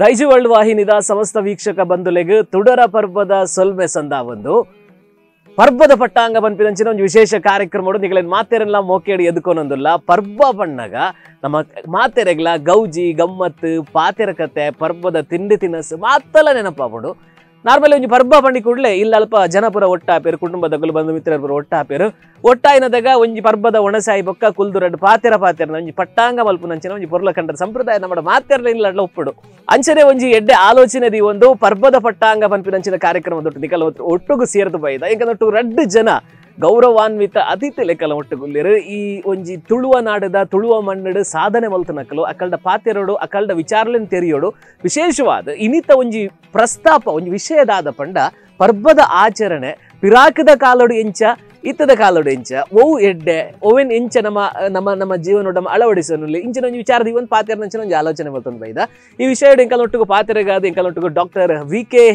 Daiji world ವಾಹಿನಿದ ಸಮಸ್ತ ವೀಕ್ಷಕ ಬಂಧುಲೆಗೆ ತುಡರ ಪರ್ಬದ ಸೊಲ್ಮೆ ಸಂದಾವೊಂದು ಪರ್ಬದ ಪಟ್ಟಾಂಗ ಬಂಪಿದಂಚಿನ ಒಂದು ವಿಶೇಷ ಕಾರ್ಯಕ್ರಮ ನಿಗಲೇನು ಮಾತೆರೆಲ್ಲ ಮೋಕೇಡಿ ಎದುಕೊಂದೊಂದುಲ್ಲ ಪರ್ಬ ಬಣ್ಣಗ ನಮ್ಮ ಮಾತೆರೆಗ್ಲ ಗೌಜಿ ಗಮ್ಮತ್ತು ಪಾತೆರ ಕತೆ ಪರ್ಬದ ತಿಂಡಿ ತಿನಸು ಮಾತೆಲ್ಲ ನೆನಪಾಗೋಡು. ನಾರ್ಮಲಿ ಒಂದು ಪರ್ಬ ಬಂಡಿ ಕೂಡಲೇ ಇಲ್ಲ ಅಲ್ಪ ಜನಪುರ ಒಟ್ಟಾಪೇರು ಕುಟುಂಬದಗಳು ಬಂಧು ಮಿತ್ರರು ಒಟ್ಟಾಪೇರು ಒಟ್ಟಾಯಿನದಾಗ ಒಂದು ಪರ್ಬದ ಒಣಸಾಯಿ ಬೊಕ್ಕ ಕುಲ್ದುರಡ್ ಪಾತೆರ ಪಾತೆರನ ಒಂದು ಪಟ್ಟಾಂಗ ಮಲ್ಪುನಂಚಿನ ಒಂದು ಪೊರ್ಲಕಂಡರ ಸಂಪ್ರದಾಯ ನಮ್ಮ ಮಾತೆರಲ್ಲ ಇಲ್ಲ ಒಪ್ಪಡು ಅಂಚನೆ ಒಂದು ಎಡ್ಡೆ ಆಲೋಚನೆ ದಿ ಒಂದು ಪರ್ಬದ ಪಟ್ಟಾಂಗ ಬಂಪಿನಂಚಿನ ಕಾರ್ಯಕ್ರಮದೊಟ್ಟು ನಿಕಲ ಒಟ್ಟುಗು ಸೇರಿದು ಬೈದ ಯಾಕಂದೊಟ್ಟು ರಡ್ಡು ಜನ ಗೌರವಾನ್ವಿತ ಅತಿಥಿ ಲೆಕ್ಕಲ ಒಟ್ಟುಗುಲ್ಲಿರು ಈ ಒಂಜಿ ತುಳುವ ನಾಡದ ತುಳುವ ಮಣ್ಣಡು ಸಾಧನೆ ಮಲ್ತು ನಕಲು ಅಕಲ್ಡ ಪಾತೆರೋಡು ಅಕಲ್ಡ ವಿಚಾರಲೆನ್ ತೆರೆಯೋಡು ವಿಶೇಷವಾದ ಇನಿತ ಒಂಜಿ ಪ್ರಸ್ತಾಪ ಒಂಜಿ ವಿಷಯದಾದ ಪಂಡ ಪರ್ಬದ ಆಚರಣೆ ಪಿರಾಕದ ಕಾಲೋಡು ಎಂಚ ಇತ್ತದ ಕಾಲೋಡು ಎಂಚ ಒವು ಎಡ್ಡೆ ಓವೆನ್ ಎಂಚ ನಮ್ಮ ನಮ್ಮ ನಮ್ಮ ಜೀವನೋಡ ಅಳವಡಿಸೋನಲ್ಲಿ ಇಂಚಿನ ಒಂದು ವಿಚಾರದ ಇವನ್ ಪಾತೆರನಂಚಿನ ಒಂದು ಆಲೋಚನೆ ಬರ್ತಂದು ಬೈದ ಈ ವಿಷಯ ಎಂಕಲೊಟ್ಟಿಗೂ ಪಾತೆರೆಗಾದ ಎಂಕಲೊಟ್ಟಿಗೂ ಡಾಕ್ಟರ್ ವಿ.ಕೆ.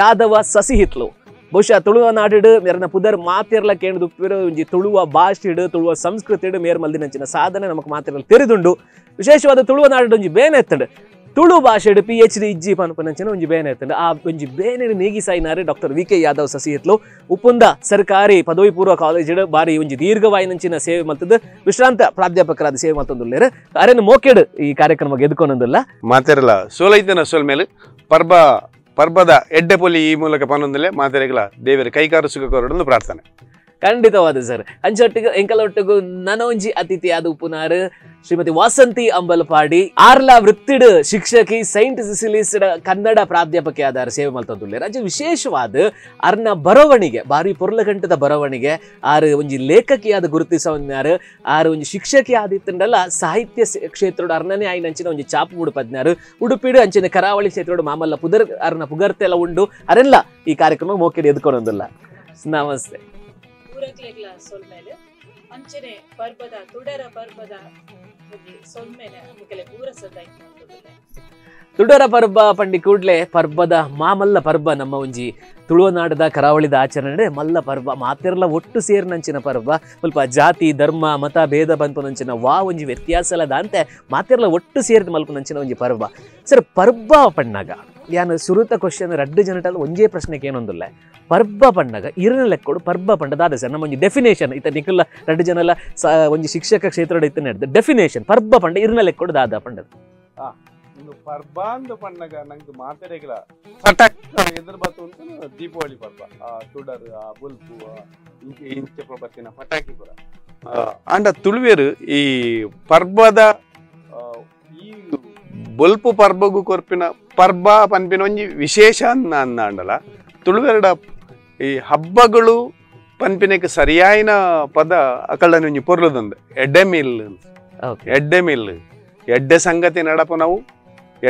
ಯಾದವ ಸಸಿಹಿತ್ಲು ಬಹುಶಃ ತುಳುವ ನಾಡಿಡು ಮೇರನ ಪುದರ್ ಮಾತೆರ್ಲ ಕೇಂದ್ರ ದುಪ್ಪಿರು ಒಂಜಿ ತುಳುವ ಭಾಷೆಡು ತುಳುವ ಸಂಸ್ಕೃತಿ ಇಡು ಮೇರ್ ಮಲ್ದಿನಂಚಿನ ಸಾಧನೆ ನಮಗೆ ಮಾತೆರಲು ತೆರೆದುಂಡು ವಿಶೇಷವಾದ ತುಳುವ ನಾಡಿಡು ಒಂಜಿ ಬೇನೆ ಎತ್ತಂಡು ತುಳು ಭಾಷೆಡು PhD ಇಜ್ಜಿ ಪನ್ಪನಂಚಿನ ಒಂಜಿ ಬೇನೆ ಎತ್ತಂಡು ಆ ಒಂಜಿ ಬೇನೆಡು ನೀಗಿಸಾಯಿನಾರು ಡಾಕ್ಟರ್ ವಿ.ಕೆ. ಯಾದವ್ ಸಸಿಹಿತ್ಲು ಉಪ್ಪುಂದ ಸರ್ಕಾರಿ ಪದವಿ ಪೂರ್ವ ಕಾಲೇಜಿಡು ಬಾರಿ ಒಂಜಿ ದೀರ್ಘವಾಯಿನಂಚಿನ ಸೇವೆ ಮಲ್ತದ್ದು ವಿಶ್ರಾಂತ ಪ್ರಾಧ್ಯಾಪಕರಾದ ಸೇವೆ ಮಲ್ತೊಂದುಲ್ಲೇರು ಅರೇನು ಮೋಕೆಡು ಈ ಕಾರ್ಯಕ್ರಮಕ್ಕೆ ಎದುಕೊಂದೊಂದುಲ್ಲ ಮಾತೆರಲ ಸೋಲೈತನ ಸೋಲ್ ಮೇಲೆ ಪರ್ಬದ ಎಡ್ಡೆ ಪೊಲಿ ಈ ಮೂಲಕ ಪನ್ನೊಂದಲೇ ಮಾತೆರೆಗಳ ದೇವರ ಕೈಕಾರ ಸುಖಕೊರಡನ್ನು ಪ್ರಾರ್ಥನೆ ಖಂಡಿತವಾದ ಸರ್ ಅಂಚೊಟ್ಟಿಗೆ ಎಂಕಲೊಟ್ಟಿಗೂ ನನೋಂಜಿ ಅತಿಥಿಯಾದ ಉಪುನಾರು ಶ್ರೀಮತಿ ವಾಸಂತಿ ಅಂಬಲಪಾಡಿ ಆರ್ಲಾ ವೃತ್ತಿಡು ಶಿಕ್ಷಕಿ ಸೈಂಟ್ ಸಿಸಿಲಿಸ್ ಕನ್ನಡ ಪ್ರಾಧ್ಯಾಪಕಿ ಆದಾರ ಸೇವೆ ಮಲ್ತಂದುಲ್ಲೇ ರಾಜ್ಯ ವಿಶೇಷವಾದ ಅರ್ನ ಬರವಣಿಗೆ ಬಾರಿ ಪೊರ್ಲಗಂಟದ ಬರವಣಿಗೆ ಆರು ಒಂಜಿ ಲೇಖಕಿಯಾದ ಗುರುತಿಸವನ್ನಾರು ಆರು ಒಂಜಿ ಶಿಕ್ಷಕಿ ಆದಿತ್ತಂಡಲ್ಲ ಸಾಹಿತ್ಯ ಕ್ಷೇತ್ರದ ಅರ್ನನೇ ಆಯ್ನಂಚಿನ ಒಂಜಿ ಚಾಪು ಮೂಡು ಪದ್ನಾರು ಉಡುಪಿಡು ಅಂಚಿನ ಕರಾವಳಿ ಕ್ಷೇತ್ರದ ಮಾಮಲ್ಲ ಪುದರ್ ಅರ್ನ ಪುಗರ್ತೆಲ್ಲ ಉಂಡು ಅರೆಲ್ಲ ಈ ಕಾರ್ಯಕ್ರಮ ಮೋಕೆಡಿ ಎದ್ಕೊಂಡೊಂದಲ್ಲ ನಮಸ್ತೆ ಪೂರಕ್ಲೆಗ್ಲ ಸೊಲ್ಮೇಲೆ ಅಂಚನೆ ಪರ್ಬದ ತುಡರ ಪರ್ಬದ ಸೊಲ್ಮೇಲೆ ಮುಖಲೆ ಪೂರ ಸದಾಯ್ತು ತುಡರ ಪರ್ಬ ಪಂಡಿ ಕೂಡಲೇ ಪರ್ಬದ ಮಾಮಲ್ಲ ಪರ್ಬ ನಮ್ಮ ಒಂಜಿ ತುಳುವನಾಡದ ಕರಾವಳಿದ ಆಚರಣೆ ಮಲ್ಲ ಪರ್ಬ ಮಾತೆರ್ಲ ಒಟ್ಟು ಸೇರಿನಂಚಿನ ಪರ್ಬ ಸ್ವಲ್ಪ ಜಾತಿ ಧರ್ಮ ಮತ ಭೇದ ಬಂಪನಂಚಿನ ವಾ ಒಂಜಿ ವ್ಯತ್ಯಾಸಲದ ಅಂತೆ ಮಾತೆರ್ಲ ಒಟ್ಟು ಸೇರಿದ ಮಲ್ಪನಂಚಿನ ಒಂಜಿ ಪರ್ಬ ಸರ್ ಪರ್ಬ ಪಣ್ಣಾಗ ಯಾನು ಸುರುತ ಕ್ವಶನ್ ರಡ್ಡು ಜನಟಲ್ಲಿ ಒಂದೇ ಪ್ರಶ್ನೆಗೆ ಏನೊಂದಿಲ್ಲ ಪರ್ಬ ಪಣ್ಣಾಗ ಇರನ ಲೆಕ್ಕೋಡು ಪರ್ಬ ಪಂಡದ ಅದೇ ಸರ್ ನಮ್ಮ ಒಂದು ಡೆಫಿನೇಷನ್ ಇತ್ತ ನಿಖಿಲ್ಲ ರಡ್ಡು ಜನ ಎಲ್ಲ ಒಂದು ಶಿಕ್ಷಕ ಕ್ಷೇತ್ರದ ಇತ್ತ ನಡೆದ ಡೆಫಿನೇಷನ್ ಪರ್ಬ ಪಂಡ ಇರನ ಲೆಕ್ಕೋಡು ದಾದ ಪಂಡದ ಪರ್ಬಾಂದು ಪಣ್ಣಾಗ ನಂಗೆ ಮಾತೆರೆಗಳ ಎದುರು ಬತ್ತು ಅಂತ ದೀಪಾವಳಿ ಪರ್ಬ ತುಡರ್ ಬುಲ್ಪು ಇಂಚೆ ಪ್ರಭತ್ತಿನ ಪಟಾಕಿ ಪುರ ಅಂಡ ತುಳುವೇರು ಈ ಪರ್ಬದ ಈ ಬೊಲ್ಪು ಪರ್ಬಗು ಕೊರ್ಪಿನ ಪರ್ಬ ಪನ್ಪಿನ ಒಂಜಿ ವಿಶೇಷ ಅಂಡಲ್ಲ ತುಳುವೆರಡ ಈ ಹಬ್ಬಗಳು ಪನ್ಪಿನಕ್ಕೆ ಸರಿಯಾಯಿನ ಪದ ಅಕಳ್ಳನ ಒಂಜಿ ಪೊರ್ಲುದೊಂದು ಎಡ್ಡೆ ಮಿಲ್ ಎಡ್ಡೆ ಸಂಗತಿ ನಡಪ ನಾವು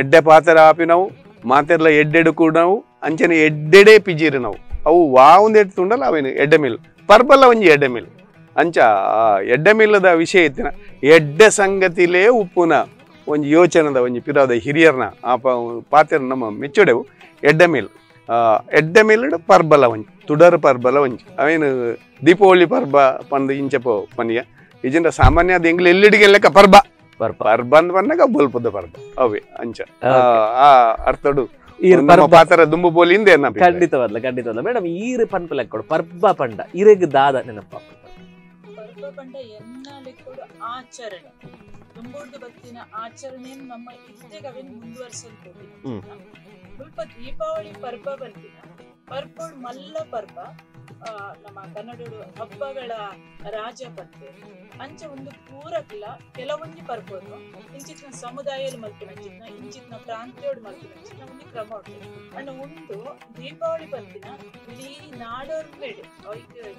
ಎಡ್ಡೆ ಪಾತ್ರ ಆಪಿ ನಾವು ಮಾತೆರ್ಲ ಎಡ್ಡೆಡು ಕೂಡ ನಾವು ಅಂಚನೆ ಎಡ್ಡೆಡೆ ಪಿಜೀರು ನಾವು ಅವು ವಾವೊಂದು ಎಡ್ ತುಂಡಲ್ಲ ಅವೇನು ಎಡ್ಡೆ ಮಿಲ್ ಪರ್ಬಲ್ಲ ಒಂಜಿ ಎಡ್ಡೆ ಮಿಲ್ ಅಂಚ ಎಡ್ಡೆ ಮಿಲ್ಲದ ವಿಷಯ ಇತ್ತಿನ ಎಡ್ಡೆ ಸಂಗತಿಲೇ ಉಪ್ಪುನ ಒಂದು ಯೋಚನೆದ ಒಂದು ಪಿರಾದ ಹಿರಿಯರ್ನ ಆ ಪಾತ್ರ ನಮ್ಮ ಮೆಚ್ಚುಡೆವು ಎಡ್ಡೆ ಮೇಲ್ ಪರ್ಬಲ ಒಂಜಿ ತುಡರ್ ಪರ್ಬಲ ಒಂಜಿ ಅವೇನು ದೀಪಾವಳಿ ಪರ್ಬ ಪಂದು ಇಂಚೆಪೋ ಪನಿಯ ಇಜಿಂದ ಸಾಮಾನ್ಯ ಅದು ಎಂಗ್ಲ ಎಲ್ಲಿಡಿಗೆ ಲೆಕ್ಕ ಪರ್ಬ ಅಂತ ಬಂದಾಗ ಬೊಲ್ಪದ ಪರ್ಬ ಅವೇ ಅಂಚ ಆ ಅರ್ಥಡು ದುಂಬು ಬೋಲಿ ಖಂಡಿತವಾದಲ್ಲ ಮೇಡಮ್ ಈರು ಪನ್ಪ ಲೆಕ್ಕ ಪರ್ಬ ಪಂಡ ಇರಗ ದಾದ ನೆನಪ ದುಂಬುರ್ದು ಬತ್ತಿನ ಆಚರಣೆಯನ್ನು ನಮ್ಮ ಇತ್ತೆಗವೇ ಮುಂದುವರಿಸಲ್ಪಡಿ ಸ್ವಲ್ಪ ದೀಪಾವಳಿ ಪರ್ಬ ಬಂದಿನ ಪರ್ಬೋಡ್ ಮಲ್ಲ ಪರ್ಬ ನಮ್ಮ ಕನ್ನಡಡು ಹಬ್ಬಗಳ ರಾಜ ಪತ್ತೆ ಅಂಚೆ ಒಂದು ಪೂರಕ್ಲ ಕೆಲವೊಂದು ಪರ್ಬೋದು ಇಂಚಿತ್ನ ಸಮುದಾಯದ ಮಲ್ಪಿನಂಚಿತ್ನ ಇಂಚಿತ್ನ ಪ್ರಾಂತ್ಯೋಡ್ ಮಲ್ಪಿನಂಚಿತ್ನ ಒಂದು ಕ್ರಮ ಉಂಟು ಅಂಡ್ ಒಂದು ದೀಪಾವಳಿ ಬಂದಿನ ಇಡೀ ನಾಡೋರ್ ಬೇಡ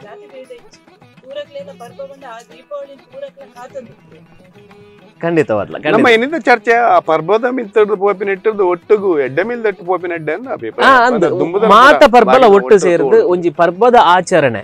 ಜಾತಿ ಬೇಡ ಇಂಚು ಪೂರಕ್ಲೆಲ್ಲ ಪರ್ಬ ಬಂದ ಆ ದೀಪಾವಳಿ ಪೂರಕ್ಲ ಕಾತಂದಿತ್ತು ಖಂಡಿತವಾದಲ್ಲ ನಮ್ಮ ಏನಿದ್ದ ಚರ್ಚೆ ಆ ಪರ್ಬದ ಮಿತ್ತದ ಪೋಪಿನ ಇಟ್ಟದ್ದು ಒಟ್ಟಿಗೂ ಎಡ್ಡೆ ಮಿಲ್ದಟ್ಟು ಪೋಪಿನ ಎಡ್ಡೆ ಅಂದ್ರೆ ಮಾತ ಪರ್ಬಲ ಒಟ್ಟು ಸೇರಿದ್ದು ಒಂಜಿ ಪರ್ಬದ ಆಚರಣೆ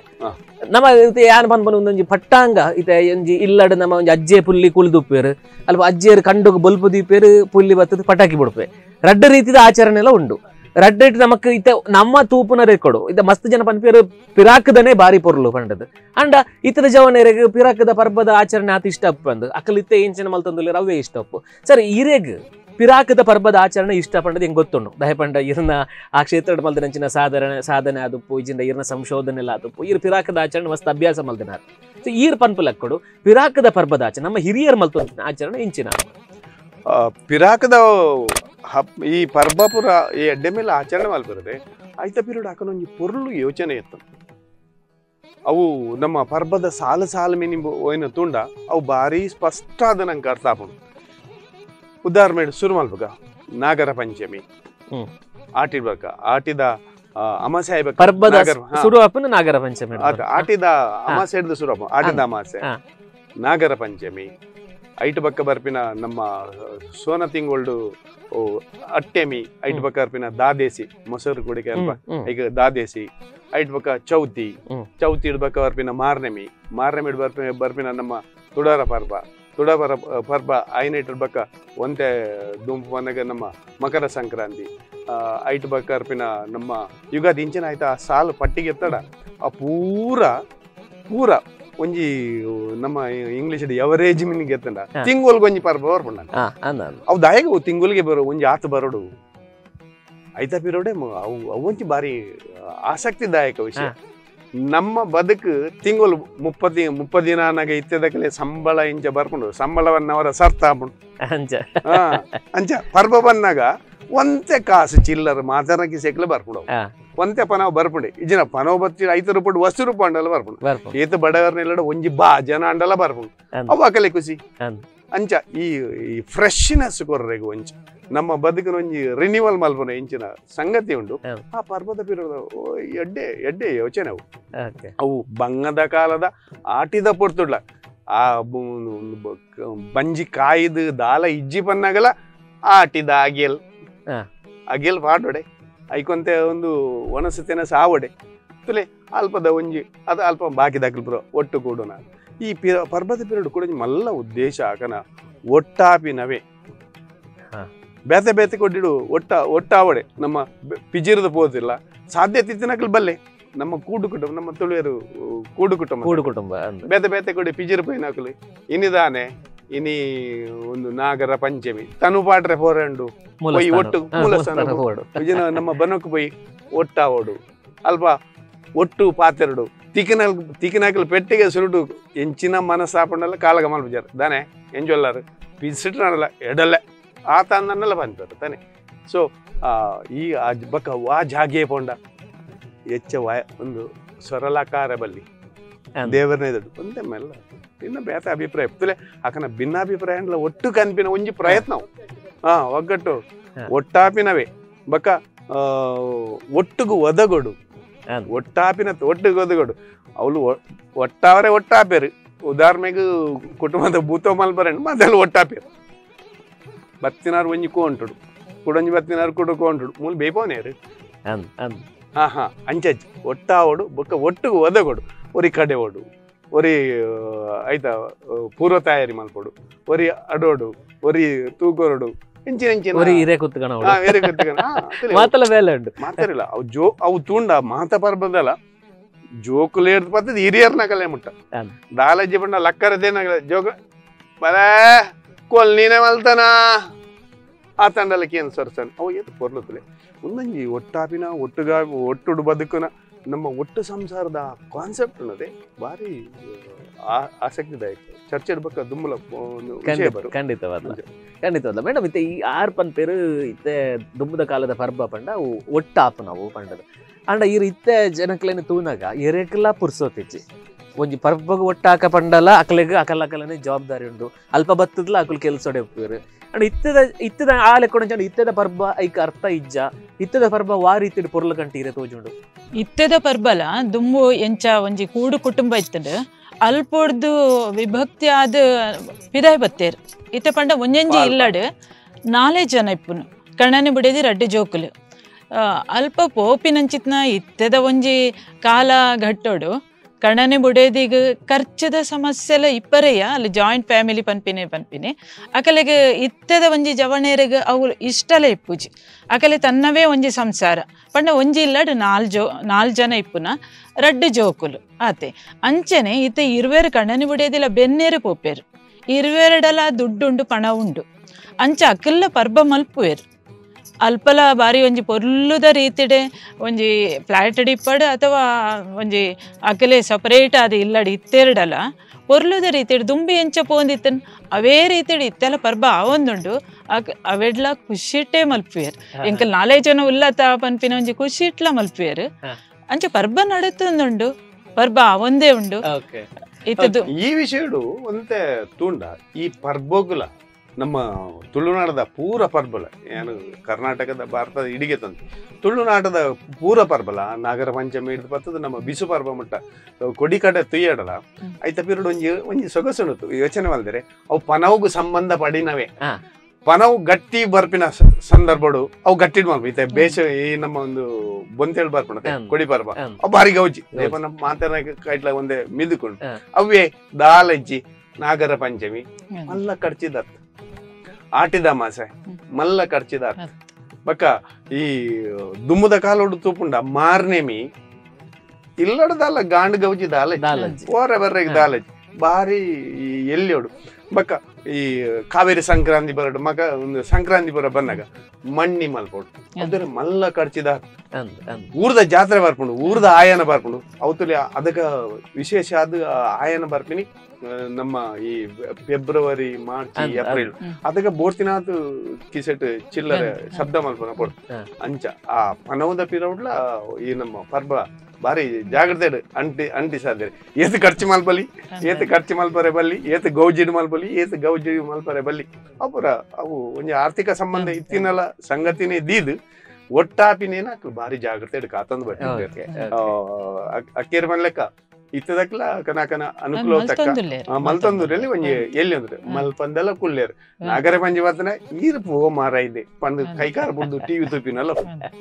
ನಮ್ಮ ಯಾರು ಬಂದ್ಬಂದು ಒಂದೊಂದು ಪಟ್ಟಾಂಗ ಇತ ಒಂಜಿ ಇಲ್ಲಡು ನಮ್ಮ ಒಂಜಿ ಅಜ್ಜೆ ಪುಲ್ಲಿ ಕುಲ್ದುಪ್ಪೇರು ಅಲ್ಪ ಅಜ್ಜೇರು ಕಂಡುಗೆ ಬೊಲ್ಪ ದೀಪೇರು ಪುಲ್ಲಿ ಬತ್ತದ ಪಟಾಕಿ ಬಿಡುಪೆ ರಡ್ಡ ರೀತಿಯ ಆಚರಣೆ ಎಲ್ಲ ಉಂಡು ರಡ್ಡ ಇಟ್ಟು ನಮಗೆ ಇತ ನಮ್ಮ ತೂಪುನ ರೆಕೊಡು ಇತ ಮಸ್ತ್ ಜನ ಪನ್ಪಿಯರು ಪಿರಾಕದನೇ ಬಾರಿ ಪೊರ್ಲು ಪಂಡದು ಅಂಡ ಇತರ ಜವನರಿಗೆ ಪಿರಾಕದ ಪರ್ಬದ ಆಚರಣೆ ಆತ ಇಷ್ಟಪ್ಪಂದು ಅಕಲಿತ್ತೆ ಏನ್ ಜನ ಮಲ್ತಂದಲ್ಲಿ ಅವೇ ಇಷ್ಟಪ್ಪು ಸರ್ ಈರೆಗ್ ಪಿರಾಕದ ಪರ್ಬದ ಆಚರಣೆ ಇಷ್ಟಪಡೋದು ಹೆಂಗೆ ಗೊತ್ತುಂಡು ದಯಪಂಡ ಇರನ್ನ ಆ ಕ್ಷೇತ್ರದ ಮಲ್ದಿನಂಚಿನ ಸಾಧನೆ ಅದು ಇಜಿಂದ ಇರನ್ನ ಸಂಶೋಧನೆ ಎಲ್ಲ ಅದು ಇರು ಪಿರಾಕದ ಆಚರಣೆ ಮಸ್ತ್ ಅಭ್ಯಾಸ ಮಲ್ದಿನಾರ ಸೊ ಈರ್ ಪನ್ಪುಲಕ್ಕಡು ಪಿರಾಕದ ಪರ್ಬದ ಆಚರಣೆ ನಮ್ಮ ಹಿರಿಯರ್ ಮಲ್ತು ಆಚರಣೆ ಇಂಚಿನ ಪಿರಾಕದ ಈ ಪರ್ಬಪುರ ಈ ಅಡ್ಡೆ ಮೇಲೆ ಆಚರಣೆ ಮಲ್ಬರದೆ ಆಯ್ತಾ ಪಿರಿಯಡ್ ಹಾಕೊಂಡೊಂದು ಪೊರ್ಲು ಯೋಚನೆ ಇತ್ತು ಅವು ನಮ್ಮ ಪರ್ಬದ ಸಾಲ ಸಾಲ ಮೀನಿ ಏನು ತುಂಡ ಅವು ಭಾರಿ ಸ್ಪಷ್ಟ ಆದ ನಂಗೆ ಅರ್ಥ ಆಗ್ಬೋದು ಉದಾಹರಣೆ ಶುರು ಮಾಡ್ಬೇಕ ನಾಗರ ಪಂಚಮಿ ಆಟಿಡ್ಬೇಕ ಆಟಿದ ಅಮಾಸೆ ನಾಗರ ಪಂಚಮಿ ಆಟಿದ ಅಮಾಸೆ ಹಿಡಿದು ಶುರು ಆಟಿದ ಅಮಾಸೆ ನಾಗರ ಪಂಚಮಿ ಐಟು ಬಕ್ಕ ಬರ್ಪಿನ ನಮ್ಮ ಸೋನ ತಿಂಗಳು ಅಟ್ಟೆಮಿ ಐಟು ಬಕ್ಕ ಬರ್ಪಿನ ದಾದೇಸಿ ಮೊಸರು ಕುಡಿಕೆ ಅಲ್ವಾ ಈಗ ದಾದೇಸಿ ಐಟ್ ಬಕ್ಕ ಚೌತಿ ಇಡ್ಬೇಕ ಬರ್ಪಿನ ಮಾರ್ನೆಮಿ ಬರ್ಪಿನ ನಮ್ಮ ತುಡಾರ ಪರ್ಬ ಐನ ಇಟ್ಟಿರ್ಬೇಕ ಒಂದೇ ದುಂಪು ಮನೆಗೆ ನಮ್ಮ ಮಕರ ಸಂಕ್ರಾಂತಿ ಐಟ್ ಬಕ್ಕರ್ಪಿನ ನಮ್ಮ ಯುಗಾದಿ ಇಂಚಿನ ಆಯ್ತಾ ಆ ಸಾಲು ಪಟ್ಟಿಗೆ ಎತ್ತಡ ಆ ಪೂರ ಒಂಜಿ ನಮ್ಮ ಇಂಗ್ಲಿಷ್ ಎವರೇಜ್ ಮೀನಿಗೆ ಎತ್ತಂಡ ತಿಂಗುಲ್ಗೆ ಒಂಜಿ ಪರ್ಬ ಬರ್ಬಣ್ಣ ಅವು ದಾಯಗು ತಿಂಗುಲ್ಗೆ ಬರೋ ಒಂಜಿ ಆತ ಬರೋಡು ಆಯ್ತಾ ಪಿರೋಡೆ ಅವು ಅವೊಂಚಿ ಭಾರಿ ಆಸಕ್ತಿದಾಯಕ ವಿಷಯ. ನಮ್ಮ ಬದುಕು ತಿಂಗಳು 30 ದಿನಾನಾಗ ಇತ್ತದಕ್ಕೆ ಸಂಬಳ ಇಂಚ ಬರ್ಕೊಂಡು ಸಂಬಳವನ್ನು ಅವರ ಸರ್ತಾಬುಣ್ ಅಂಚ ಪರ್ಬ ಬಂದಾಗ ಒಂತೆ ಕಾಸು ಚಿಲ್ಲರ್ ಮಾತಾಡಕ್ಕೆ ಸೆಕ್ಲೆ ಬರ್ಕೊಂಡು ಒಂತೆ ಪನವ್ ಬರ್ಪುಂಡೆ ಇಜಿನ ಪನವ್ ಬತ್ತಿ 5 ರೂಪಾಯಿ ವಸ್ತು ರೂಪಾಯಿ ಅಂಡಲ್ಲ ಬರ್ಪುಂಡು ಏತ ಬಡವರನ್ನೆಲ್ಲ ಒಂಜಿ ಬಾ ಜನ ಅಂಡಲ್ಲ ಬರ್ಪುಂಡು ಅವು ಹಾಕಲೆ ಖುಷಿ ಅಂಚ ಈ ಫ್ರೆಶ್ನೆಸ್ ಕೊರ್ರೆಗು ಒಂಚ ನಮ್ಮ ಬದುಕಿನ ಒಂಜಿ ರಿನ್ಯೂವಲ್ ಮಲ್ಪನ ಇಂಚಿನ ಸಂಗತಿ ಉಂಟು. ಆ ಪರ್ಬದ ಪಿರಿಯಡ್ ಎಡ್ಡೆ ಎಡ್ಡೆ ಯೋಚನೆ ಅವು ಅವು ಬಂಗದ ಕಾಲದ ಆಟಿದ ಪೊರ್ತುಡ್ಲ ಆ ಬಂಜಿ ಕಾಯ್ದು ದಾಲ ಇಜ್ಜಿ ಪನ್ನಾಗಲ ಆಟಿದ ಅಗೆಲ್ ಪಾಡೋಡೆ ಐಕೊಂತೆ ಒಂದು ಒಣಸು ತಿನಸ ಆವಡೆ ತುಲೆ ಅಲ್ಪದ ಒಂಜಿ ಅದು ಅಲ್ಪ ಬಾಕಿ ದಾಖಲು ಒಟ್ಟು ಕೂಡೋಣ. ಈ ಪರ್ಬದ ಪಿರಿಯಡ್ ಕೂಡ ಮಲ್ಲ ಉದ್ದೇಶ ಆಕನ ಒಟ್ಟಾಪಿನವೇ ಬೇತೆ ಬೇತೆ ಕೊಟ್ಟಿಡು ಒಟ್ಟಾವಡೆ ನಮ್ಮ ಪಿಜಿರದ ಪೋದಿಲ್ಲ ಸಾಧ್ಯತೆ ತಿನ್ನಕಲ್ ಬಲ್ಲೆ ನಮ್ಮ ಕೂಡು ಕುಟುಂಬ ನಮ್ಮ ತುಳುವರು ಕೂಡು ಕುಟುಂಬ ಬೇತೆ ಬೇತೆ ಕೊಡಿ ಪಿಜಿರು ಪೈನಾಕಲಿ ಇನ್ನಿದಾನೆ ಇನ್ನಿ ಒಂದು ನಾಗರ ಪಂಚಮಿ ತನು ಪಾಟ್ರೆ ಹೋರಂಡು ಪೊಯ್ ಒಟ್ಟು ಮೂಲಸ್ಥಾನ ನಮ್ಮ ಬನಕು ಪೊಯ್ ಒಟ್ಟಾವಡು ಅಲ್ಪ ಒಟ್ಟು ಪಾತ್ರೆಡು ತಿಕ್ಕಿನಕಲ್ ಪೆಟ್ಟಿಗೆ ಸುರುಡು ಎಂಚಿನ ಮನಸ್ಸಾಪಣ್ಣಲ್ಲ ಕಾಲಗ ಮಲ್ಪಜಾರ ದಾನೆ ಎಂಜೊಲ್ಲಾರು ಸಿಟ್ಟಲ್ಲ ಎಡಲ್ಲ ಆತ ಅಂದನ್ನೆಲ್ಲ ಬಂದ್ಬಿಟ್ಟು ತಾನೆ. ಸೊ ಈ ಬಕ್ಕ ವಾ ಜಾಗೆ ಪೋಂಡ ಹೆಚ್ಚ ವಾಯ ಒಂದು ಸ್ವರಲಾಕಾರ ಬಲ್ಲಿ ದೇವರನ್ನೇ ಒಂದೇ ಮೇಲೆ ಇನ್ನು ಬೇತ ಅಭಿಪ್ರಾಯ ತುಲೆ ಆಕನ ಭಿನ್ನಾಭಿಪ್ರಾಯ ಅಂಡ್ಲ ಒಟ್ಟು ಕನ್ಪಿನ ಒಂಜಿ ಪ್ರಯತ್ನವು ಒಗ್ಗಟ್ಟು ಒಟ್ಟಾಪಿನವೇ ಬಕ್ಕ ಒಟ್ಟಿಗೂ ಒದಗೊಡು ಒಟ್ಟಿಗೆ ಒದಗೊಡು ಅವಳು ಒಟ್ಟಾವರೆ ಒಟ್ಟಾಪೇರು ಉದಾಹರಣೆಗೂ ಕುಟುಂಬದ ಭೂತೋ ಮಲ್ಬರಂಡು ಮೊದಲು ಒಟ್ಟಾಪೇರು ಬತ್ತಿನಾರು ಒಂಜಿ ಕೋಂಟುಡು ಕುಡೊಂಜಿ ಬತ್ತಿನಾರು ಕುಡು ಕೋಂಟುಡು ಮೂಲ ಬೇಪೋನೇರು ಹಾ ಹಾ ಅಂಚಿ ಒಟ್ಟಾವಡು ಬೊಕ್ಕ ಒಟ್ಟಿಗೆ ಒದಗೊಡು ಒರಿ ಕಡೆ ಓಡು ಒರಿ ಆಯ್ತಾ ಪೂರ್ವ ತಯಾರಿ ಮಲ್ಪಡು ಒರಿ ಅಡೋಡು ಒರಿ ತೂಕೊರಡು ಮಾತಾಡಿಲ್ಲ ಅವು ಅವು ತೂಂಡ ಮಾತ ಪರ್ಬದಲ್ಲ ಜೋಕುಲೇಡ್ ಪತ್ತದ ಹಿರಿಯರ್ನಾಗಲೇ ಮುಟ್ಟ ದಾಲಜಿ ಬಣ್ಣ ಲಕ್ಕರದೇನಾಗಲ್ಲ ಜೋಗ ಬರೇ ಕೊಲ್ ನೀನೇ ಮಲ್ತಾನ ಆ ತಂಡಲಕ್ಕೆ ಏನು ಸರ್ಸನ್ ಅವು ಏತು ಕೊರ್ಲುತ್ತಲೆ ಒಂದೊಂದು ಒಟ್ಟಾಪಿನ ಒಟ್ಟು ಬದುಕುನ ನಮ್ಮ ಒಟ್ಟು ಸಂಸಾರದ ಕಾನ್ಸೆಪ್ಟ್ ಅನ್ನೋದೇ ಭಾರಿ ಆಸಕ್ತಿದಾಯಕ ಚರ್ಚೆ ಇಡ್ಬೇಕ ದುಮ್ಮಲ ಖಂಡಿತವಾದ ಮೇಡಮ್ ಇತ್ತೆ ಈ ಆರ್ ಪನ್ ಪೇರು ಇತ್ತೆ ದುಮ್ಮದ ಕಾಲದ ಪರ್ಬ ಪಂಡ ಒಟ್ಟಾಪ ನಾವು ಪಂಡದ ಅಂಡ ಇರು ಇತ್ತೆ ಜನಕ್ಲೇನೆ ತೂನಾಗ ಎರೆಕ್ಲ ಪುರ್ಸೋತಿಜ್ಜಿ ಒಂಜಿ ಪರ್ಬಗ ಒಟ್ಟಾಕ ಪಂಡಲ ಅಕಲೆಗ ಅಕಲಕಲನೆ ಜವಾಬ್ದಾರಿ ಉಂಡು ಅಲ್ಪ ಬತ್ತದ್ಲ ಅಕುಲ್ ಕೆಲಸೊಡೆ ಒಪ್ಪೇರು ಅಂಡ್ ಇತ್ತದ ಆ ಲೆಕ್ಕ ಇತ್ತದ ಪರ್ಬ ಐಕ ಅರ್ಥ ಇಜ್ಜ ಇತ್ತದ ಪರ್ಬ ವಾ ರೀತಿ ಪೊರ್ಲ ಕಂಟೀರೆ ತೋಜುಂಡು ಇತ್ತದ ಪರ್ಬಲ ದುಂಬು ಎಂಚ ಒಂಜಿ ಕೂಡು ಕುಟುಂಬ ಇತ್ತಡು ಅಲ್ಪೊಡ್ದು ವಿಭಕ್ತಿ ಆದ ಪಿದಾಯ ಬತ್ತೇರು ಇತ್ತ ಪಂಡ ಒಂಜಿ ಇಲ್ಲಡು 4 ಜನ ಇಪ್ಪುನು ಕಣ್ಣನೆ ಬಿಡದಿ ರಡ್ಡು ಜೋಕುಲು ಅಲ್ಪ ಪೋಪಿನಂಚಿತ್ನ ಇತ್ತದ ಒಂಜಿ ಕಾಲ ಘಟ್ಟೋಡು ಕಣ್ಣನೆ ಬುಡೇದಿಗ ಖರ್ಚದ ಸಮಸ್ಯೆಲ್ಲ ಇಪ್ಪರೆಯ ಅಲ್ಲಿ ಜಾಯಿಂಟ್ ಫ್ಯಾಮಿಲಿ ಪನ್ಪಿನಿ ಆಕಲೆಗೆ ಇತ್ತದ ಒಂಜಿ ಜವಣೇರಿಗ ಅವು ಇಷ್ಟಲೇ ಇಪ್ಪುಜಿ ಆಕಲೆ ತನ್ನವೇ ಒಂಜಿ ಸಂಸಾರ ಪಂಡ ಒಂಜಿ ಇಲ್ಲಡು 4 ಜನ ಇಪ್ಪುನ ರಡ್ಡು ಜೋಕುಲು ಆತೆ ಅಂಚನೆ ಇತ್ತೆ ಇರುವೆರು ಕಣ್ಣನೆ ಬುಡೇದಿಲ್ಲ ಬೆನ್ನೇರು ಪೋಪೇರು ಇರುವೆರಡಲ ದುಡ್ಡುಂಡು ಪಣ ಉಂಡು ಅಂಚ ಅಕಲ್ಲ ಪರ್ಬ ಮಲ್ಪುವೆರ್ ಅಲ್ಪಲ ಬಾರಿ ಒಂಜಿ ಪೊರ್ಲುದ ರೀತಿಡೆ ಒಂಜಿ ಫ್ಲಾಟ್ ಇಪ್ಪಡು ಅಥವಾ ಒಂಜಿ ಅಕಲೆ ಸಪರೇಟ್ ಅದು ಇಲ್ಲಡಿ ಇತ್ತೆರಡಲ್ಲ ಪೊರ್ಲುದ ರೀತಿಡು ದುಂಬಿ ಎಂಚ ಪೋಂದಿತ್ತನ್ ಅವೇ ರೀತಿಡು ಇತ್ತೆಲ್ಲ ಪರ್ಬ ಆವೊಂದುಂಡು ಅವೆಡ್ಲ ಖುಷಿಟ್ಟೆ ಮಲ್ಪುವೆರ್ ಎಂಕಲ್ ನಾಲ್ಕು ಜನ ಉಲ್ಲತ ಪನ್ಪಿನ ಒಂಜಿ ಖುಷಿಟ್ಲ ಮಲ್ಪುವೆರ್ ಅಂಚ ಪರ್ಬ ನಡತೊಂದುಂಡು ಪರ್ಬ ಆವೊಂದೇ ಉಂಡು. ಈ ವಿಷಯಡು ಒಂತೆ ತೂಂಡ ಈ ಪರ್ಬೋಗುಲ ನಮ್ಮ ತುಳುನಾಡದ ಪೂರ ಪರ್ಬಲ ಏನು ಕರ್ನಾಟಕದ ಭಾರತದ ಇಡಿಗೆ ತಂದು ತುಳುನಾಡದ ಪೂರ ಪರ್ಬಲ ನಾಗರ ಪಂಚಮಿ ಹಿಡಿದು ಬರ್ತದೆ ನಮ್ಮ ಬಿಸು ಪರ್ಬ ಮುಟ್ಟ ಕೊಡಿ ಕಡೆ ತುಯ್ಯಾಡಲ್ಲ ಆಯ್ತಾ ಪಿರಿಯಡ್ ಒಂಜಿ ಒಂಜಿ ಸೊಗಸು ಯೋಚನೆ ಮಾಡಿದರೆ ಅವು ಪನವ್ಗೂ ಸಂಬಂಧ ಪಡಿನವೇ ಪನವು ಗಟ್ಟಿ ಬರ್ಪಿನ ಸಂದರ್ಭಡು ಅವು ಗಟ್ಟಿ ಮಾಡ್ಬಿತ್ತೆ ಬೇಸ ಈ ನಮ್ಮ ಒಂದು ಬೊಂತೇಳು ಬರ್ಪಣ ಕೊಡಿ ಬರ್ಬ ಅವು ಬಾರಿ ಗೌಜಿ ನಮ್ಮ ಮಾತನ ಕೈಟ್ಲ ಒಂದೇ ಮಿದುಕೊಂಡು ಅವೇ ದಾಲಜ್ಜಿ ನಾಗರ ಪಂಚಮಿ ಮಲ್ಲ ಕಡ್ಚಿದ ಆಟಿದ ಮಾಸೆ ಮಲ್ಲ ಕಡ್ಚಿದ ಬಕ್ಕ ಈ ದುಮ್ಮದ ಕಾಲೋಡು ತೂಪುಂಡ ಮಾರ್ನೇಮಿ ಇಲ್ಲಡದಲ್ಲ ಗಾಂಡ್ ಗೌಜಿ ದಾಲಜ್ಜಿ ಓರೆ ಬರ್ರೆಗೆ ದಾಲಜ್ಜಿ ಭಾರಿ ಎಲ್ಲಿಯೋಡು ಬಕ್ಕ ಈ ಕಾವೇರಿ ಸಂಕ್ರಾಂತಿ ಬರಡು ಮಗ ಒಂದು ಸಂಕ್ರಾಂತಿ ಬರ ಬಂದಾಗ ಮಣ್ಣಿ ಮಲ್ಪಡು ಮಲ್ಲ ಕಡ್ಚಿದ ಊರ್ದ ಜಾತ್ರೆ ಬರ್ಪುಂಡು ಊರ್ದ ಆಯನ ಬರ್ಪುಂಡು ಅವತುಲಿ ಅದಕ್ಕೆ ವಿಶೇಷ ಆದ ಆಯನ ಬರ್ಪಿನಿ ನಮ್ಮ ಈ ಫೆಬ್ರವರಿ ಮಾರ್ಚ್ ಏಪ್ರಿಲ್ ಅದಕ್ಕೆ ಬೋರ್ತಿನಾಥ್ ಕಿಸೆಟ್ ಚಿಲ್ಲರೆ ಶಬ್ದ ಮಲ್ಪನ ಕೊಡು ಅಂಚ ಆ ಪನವದ ಪಿರೌಡ್ಲ ಈ ನಮ್ಮ ಪರ್ಬ ಬಾರಿ ಜಾಗ್ರತೆ ಅಂಟಿ ಸಾಧ್ಯ ಏತು ಖರ್ಚು ಮಲ್ಪಲಿ ಏತು ಖರ್ಚು ಮಲ್ಪರೆ ಬಲ್ಲಿ ಏತು ಗೌಜಿಡ್ ಮಲ್ಪಲಿ ಏತು ಗೌಜಿ ಮಲ್ಪರೆ ಬಲ್ಲಿ ಅಪುರ ಅವು ಒಂದು ಆರ್ಥಿಕ ಸಂಬಂಧ ಇತ್ತಿನಲ್ಲ ಸಂಗತಿನೇ ದೀದು ಒಟ್ಟಾಪಿನೇನ ಭಾರಿ ಜಾಗ್ರತೆ ಕಾತಂದು ಬಟ್ಟೆ ಅಕ್ಕೇರ್ ಮನ್ಲೆಕ್ಕ ಇತ್ತದಕ್ಲ ಕನಕನ ಅನುಕೂಲ ಮಲ್ತಂದೂರಲ್ಲಿ ಒಂಜಿ ಎಲ್ಲಿ ಅಂದ್ರೆ ಮಲ್ಪಂದೆಲ್ಲ ಕುಳ್ಳೇರು ನಾಗರ ಪಂಚವತನ ಈರು ಪೋ ಮಾರ ಇದೆ ಪಂದ್ ಕೈಕಾರ ಬಂದು ಟಿವಿ ತುಪ್ಪಿನಲ್ಲ